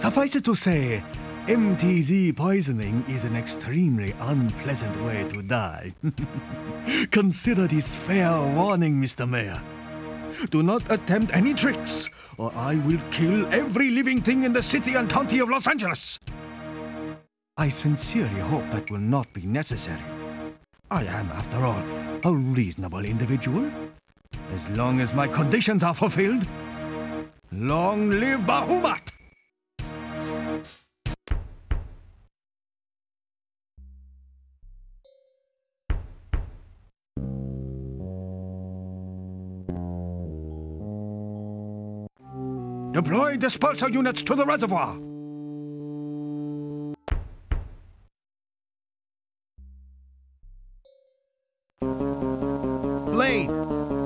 Suffice it to say, M T Z poisoning is an extremely unpleasant way to die. Consider this fair warning, Mister Mayor. Do not attempt any tricks, or I will kill every living thing in the city and county of Los Angeles. I sincerely hope that will not be necessary. I am, after all, a reasonable individual. As long as my conditions are fulfilled, long live Bahamut! Deploy dispersal units to the reservoir!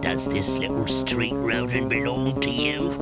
Does this little street rodent belong to you?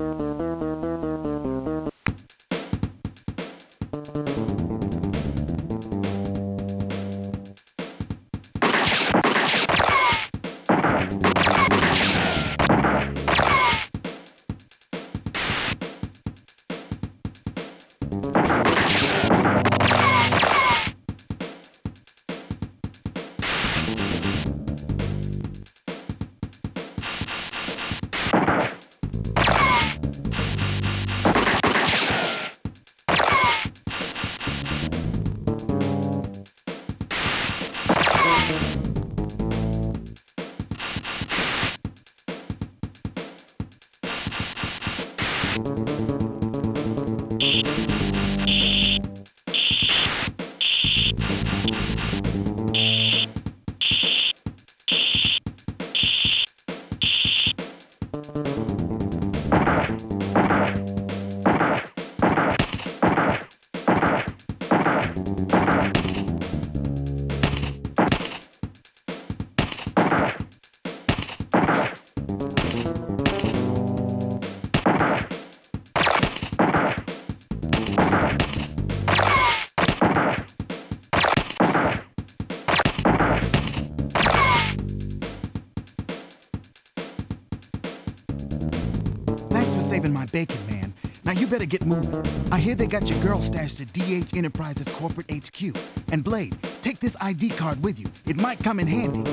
Bacon, man. Now you better get moving. I hear they got your girl stashed at D H Enterprises Corporate H Q. And Blade, take this I D card with you. It might come in handy.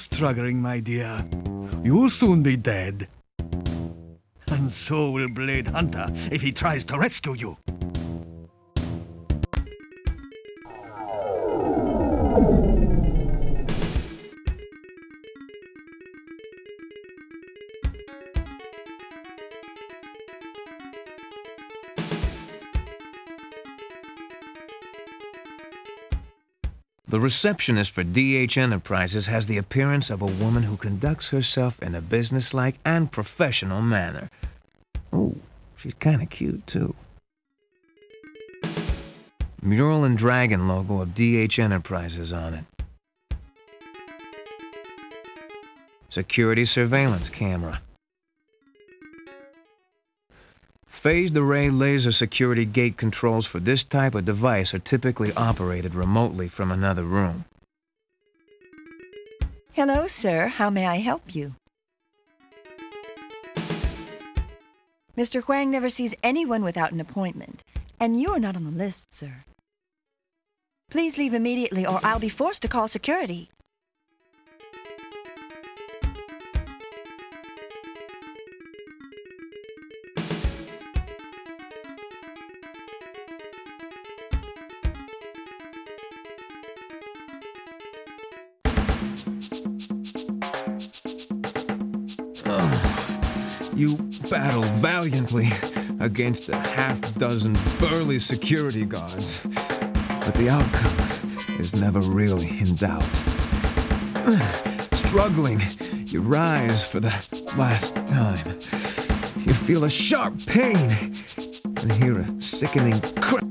Struggling, my dear. You'll soon be dead. And so will Blade Hunter if he tries to rescue you. The receptionist for D H Enterprises has the appearance of a woman who conducts herself in a businesslike and professional manner. Oh, she's kinda cute, too. Mural and Dragon logo of D H Enterprises on it. Security surveillance camera. Phased array laser security gate controls for this type of device are typically operated remotely from another room. Hello, sir. How may I help you? Mister Huang never sees anyone without an appointment, and you're not on the list, sir. Please leave immediately or I'll be forced to call security. You battled valiantly against a half-dozen burly security guards, but the outcome is never really in doubt. Struggling, you rise for the last time. You feel a sharp pain and hear a sickening crack.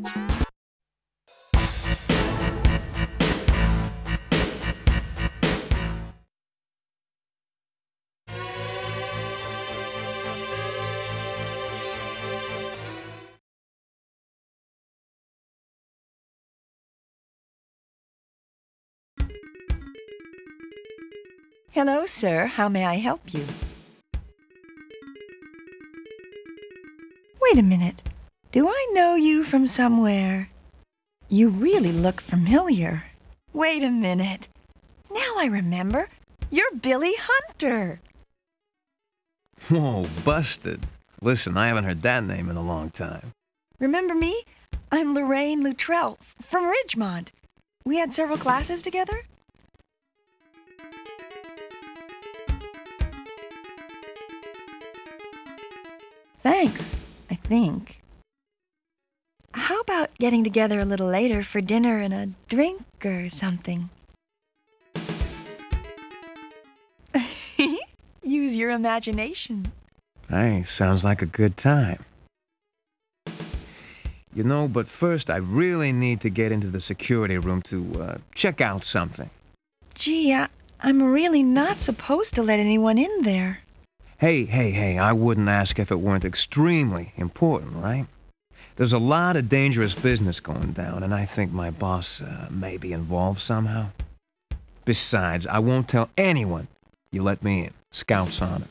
Hello, sir. How may I help you? Wait a minute. Do I know you from somewhere? You really look familiar. Wait a minute. Now I remember. You're Billy Hunter. Whoa, busted. Listen, I haven't heard that name in a long time. Remember me? I'm Lorraine Luttrell from Ridgemont. We had several classes together. Thanks, I think. How about getting together a little later for dinner and a drink or something? your imagination. Hey, sounds like a good time. You know, but first I really need to get into the security room to uh, check out something. Gee, I, I'm really not supposed to let anyone in there. Hey, hey, hey, I wouldn't ask if it weren't extremely important, right? There's a lot of dangerous business going down, and I think my boss uh, may be involved somehow. Besides, I won't tell anyone you let me in. Scout's honor.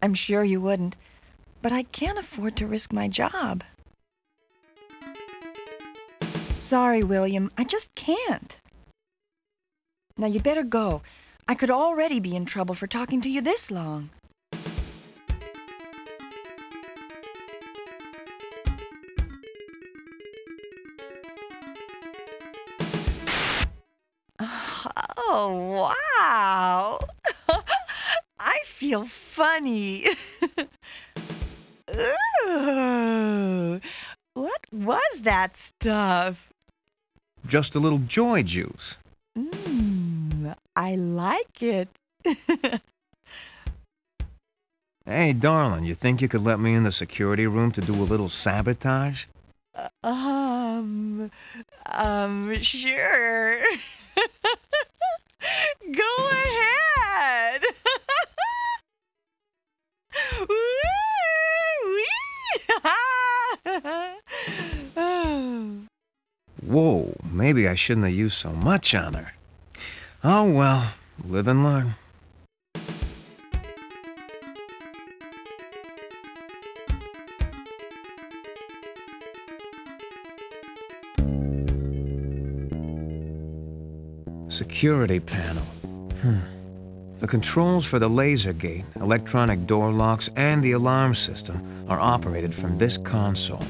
I'm sure you wouldn't, but I can't afford to risk my job. Sorry, William, I just can't. Now you'd better go. I could already be in trouble for talking to you this long. Oh, wow. I feel funny. Ooh, what was that stuff? Just a little joy juice. Mmm, I like it. Hey, darling, you think you could let me in the security room to do a little sabotage? Uh, um, um, sure. Go ahead. Whoa, maybe I shouldn't have used so much on her. Oh well, live and learn. Security panel. Hmm. The controls for the laser gate, electronic door locks, and the alarm system are operated from this console.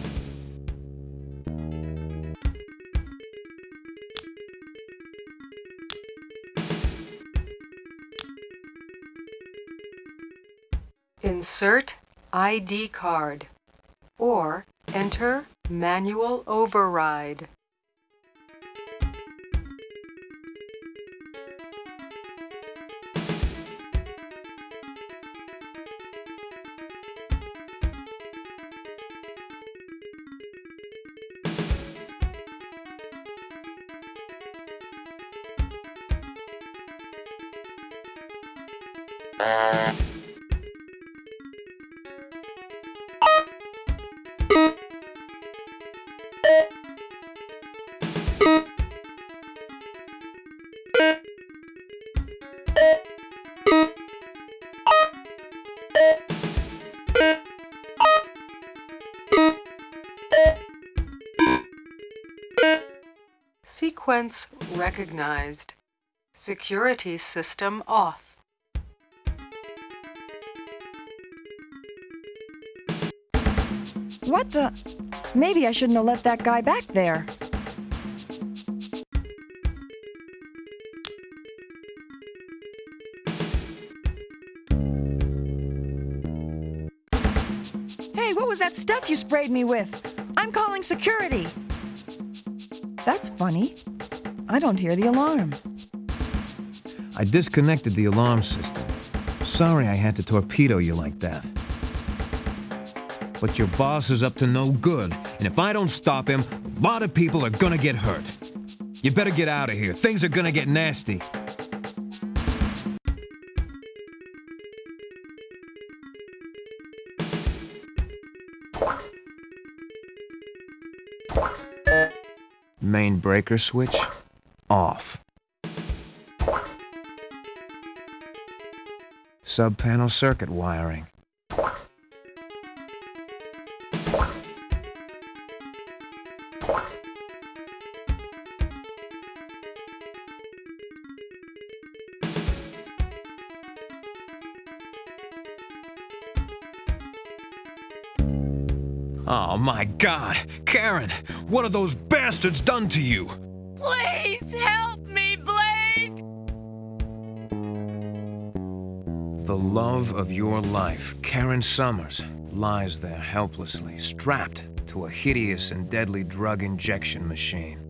Insert I D card or enter manual override. Sequence recognized. Security system off. What the? Maybe I shouldn't have let that guy back there. Hey, what was that stuff you sprayed me with? I'm calling security. That's funny. I don't hear the alarm. I disconnected the alarm system. Sorry I had to torpedo you like that. But your boss is up to no good, and if I don't stop him, a lot of people are gonna get hurt. You better get out of here. Things are gonna get nasty. Main breaker switch off. Subpanel circuit wiring. Oh my God! Karen! What have those bastards done to you? Please help me, Blade! The love of your life, Karen Summers, lies there helplessly, strapped to a hideous and deadly drug injection machine.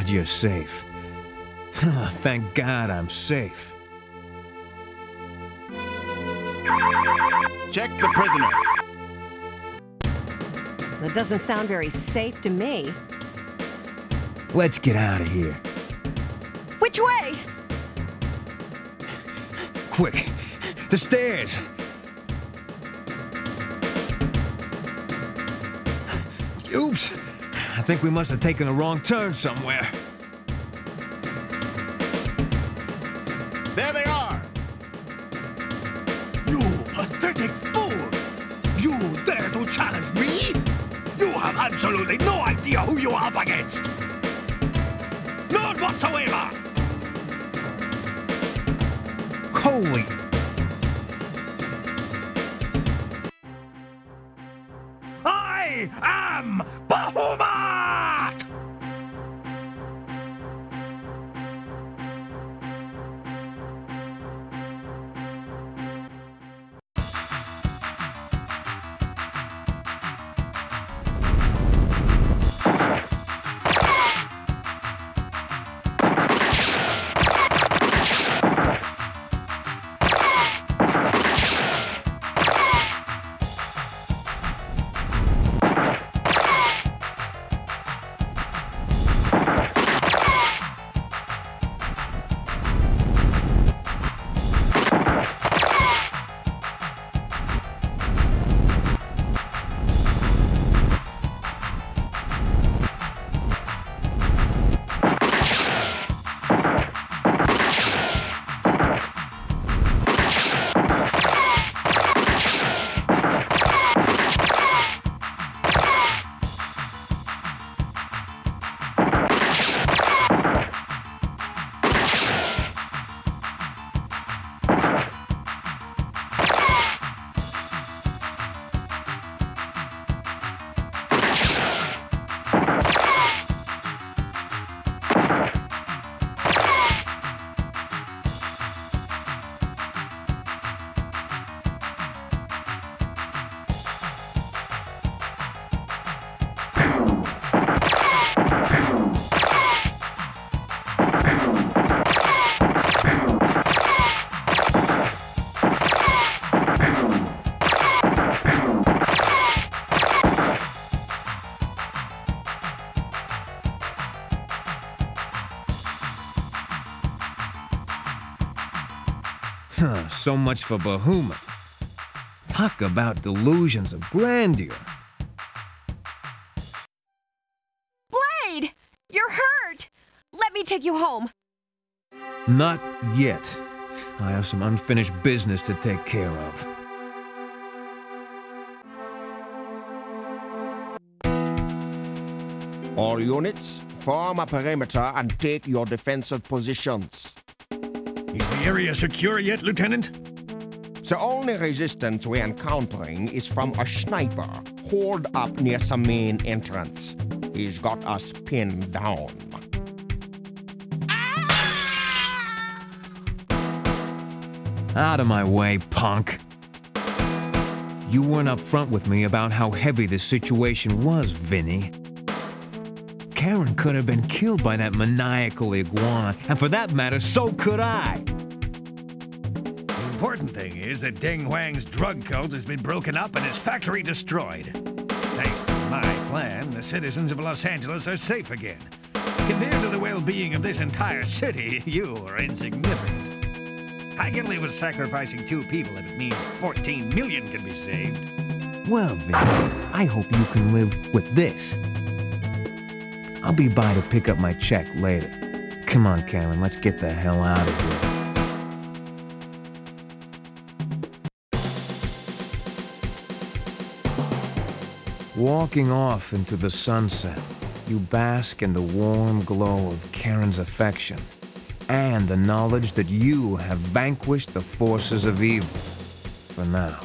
God you're safe. Oh, thank God I'm safe. Check the prisoner. That doesn't sound very safe to me. Let's get out of here. Which way? Quick, the stairs. Oops, I think we must have taken the wrong turn somewhere. There they are! You pathetic fool! You dare to challenge me? You have absolutely no idea who you are up against! None whatsoever! Holy... I am Bahamut! So much for Bahamut. Talk about delusions of grandeur. Blade! You're hurt! Let me take you home. Not yet. I have some unfinished business to take care of. All units, form a perimeter and take your defensive positions. Is the area secure yet, Lieutenant? The only resistance we're encountering is from a sniper holed up near some main entrance. He's got us pinned down. Ah! Out of my way, punk. You weren't up front with me about how heavy this situation was, Vinny. Karen could have been killed by that maniacal iguana, and for that matter, so could I! The important thing is that Deng Huang's drug cult has been broken up and his factory destroyed. Thanks to my plan, the citizens of Los Angeles are safe again. Compared to the well-being of this entire city, you are insignificant. I can live with sacrificing two people if it means fourteen million can be saved. Well, then, I hope you can live with this. I'll be by to pick up my check later. Come on, Karen, let's get the hell out of here. Walking off into the sunset, you bask in the warm glow of Karen's affection and the knowledge that you have vanquished the forces of evil for now.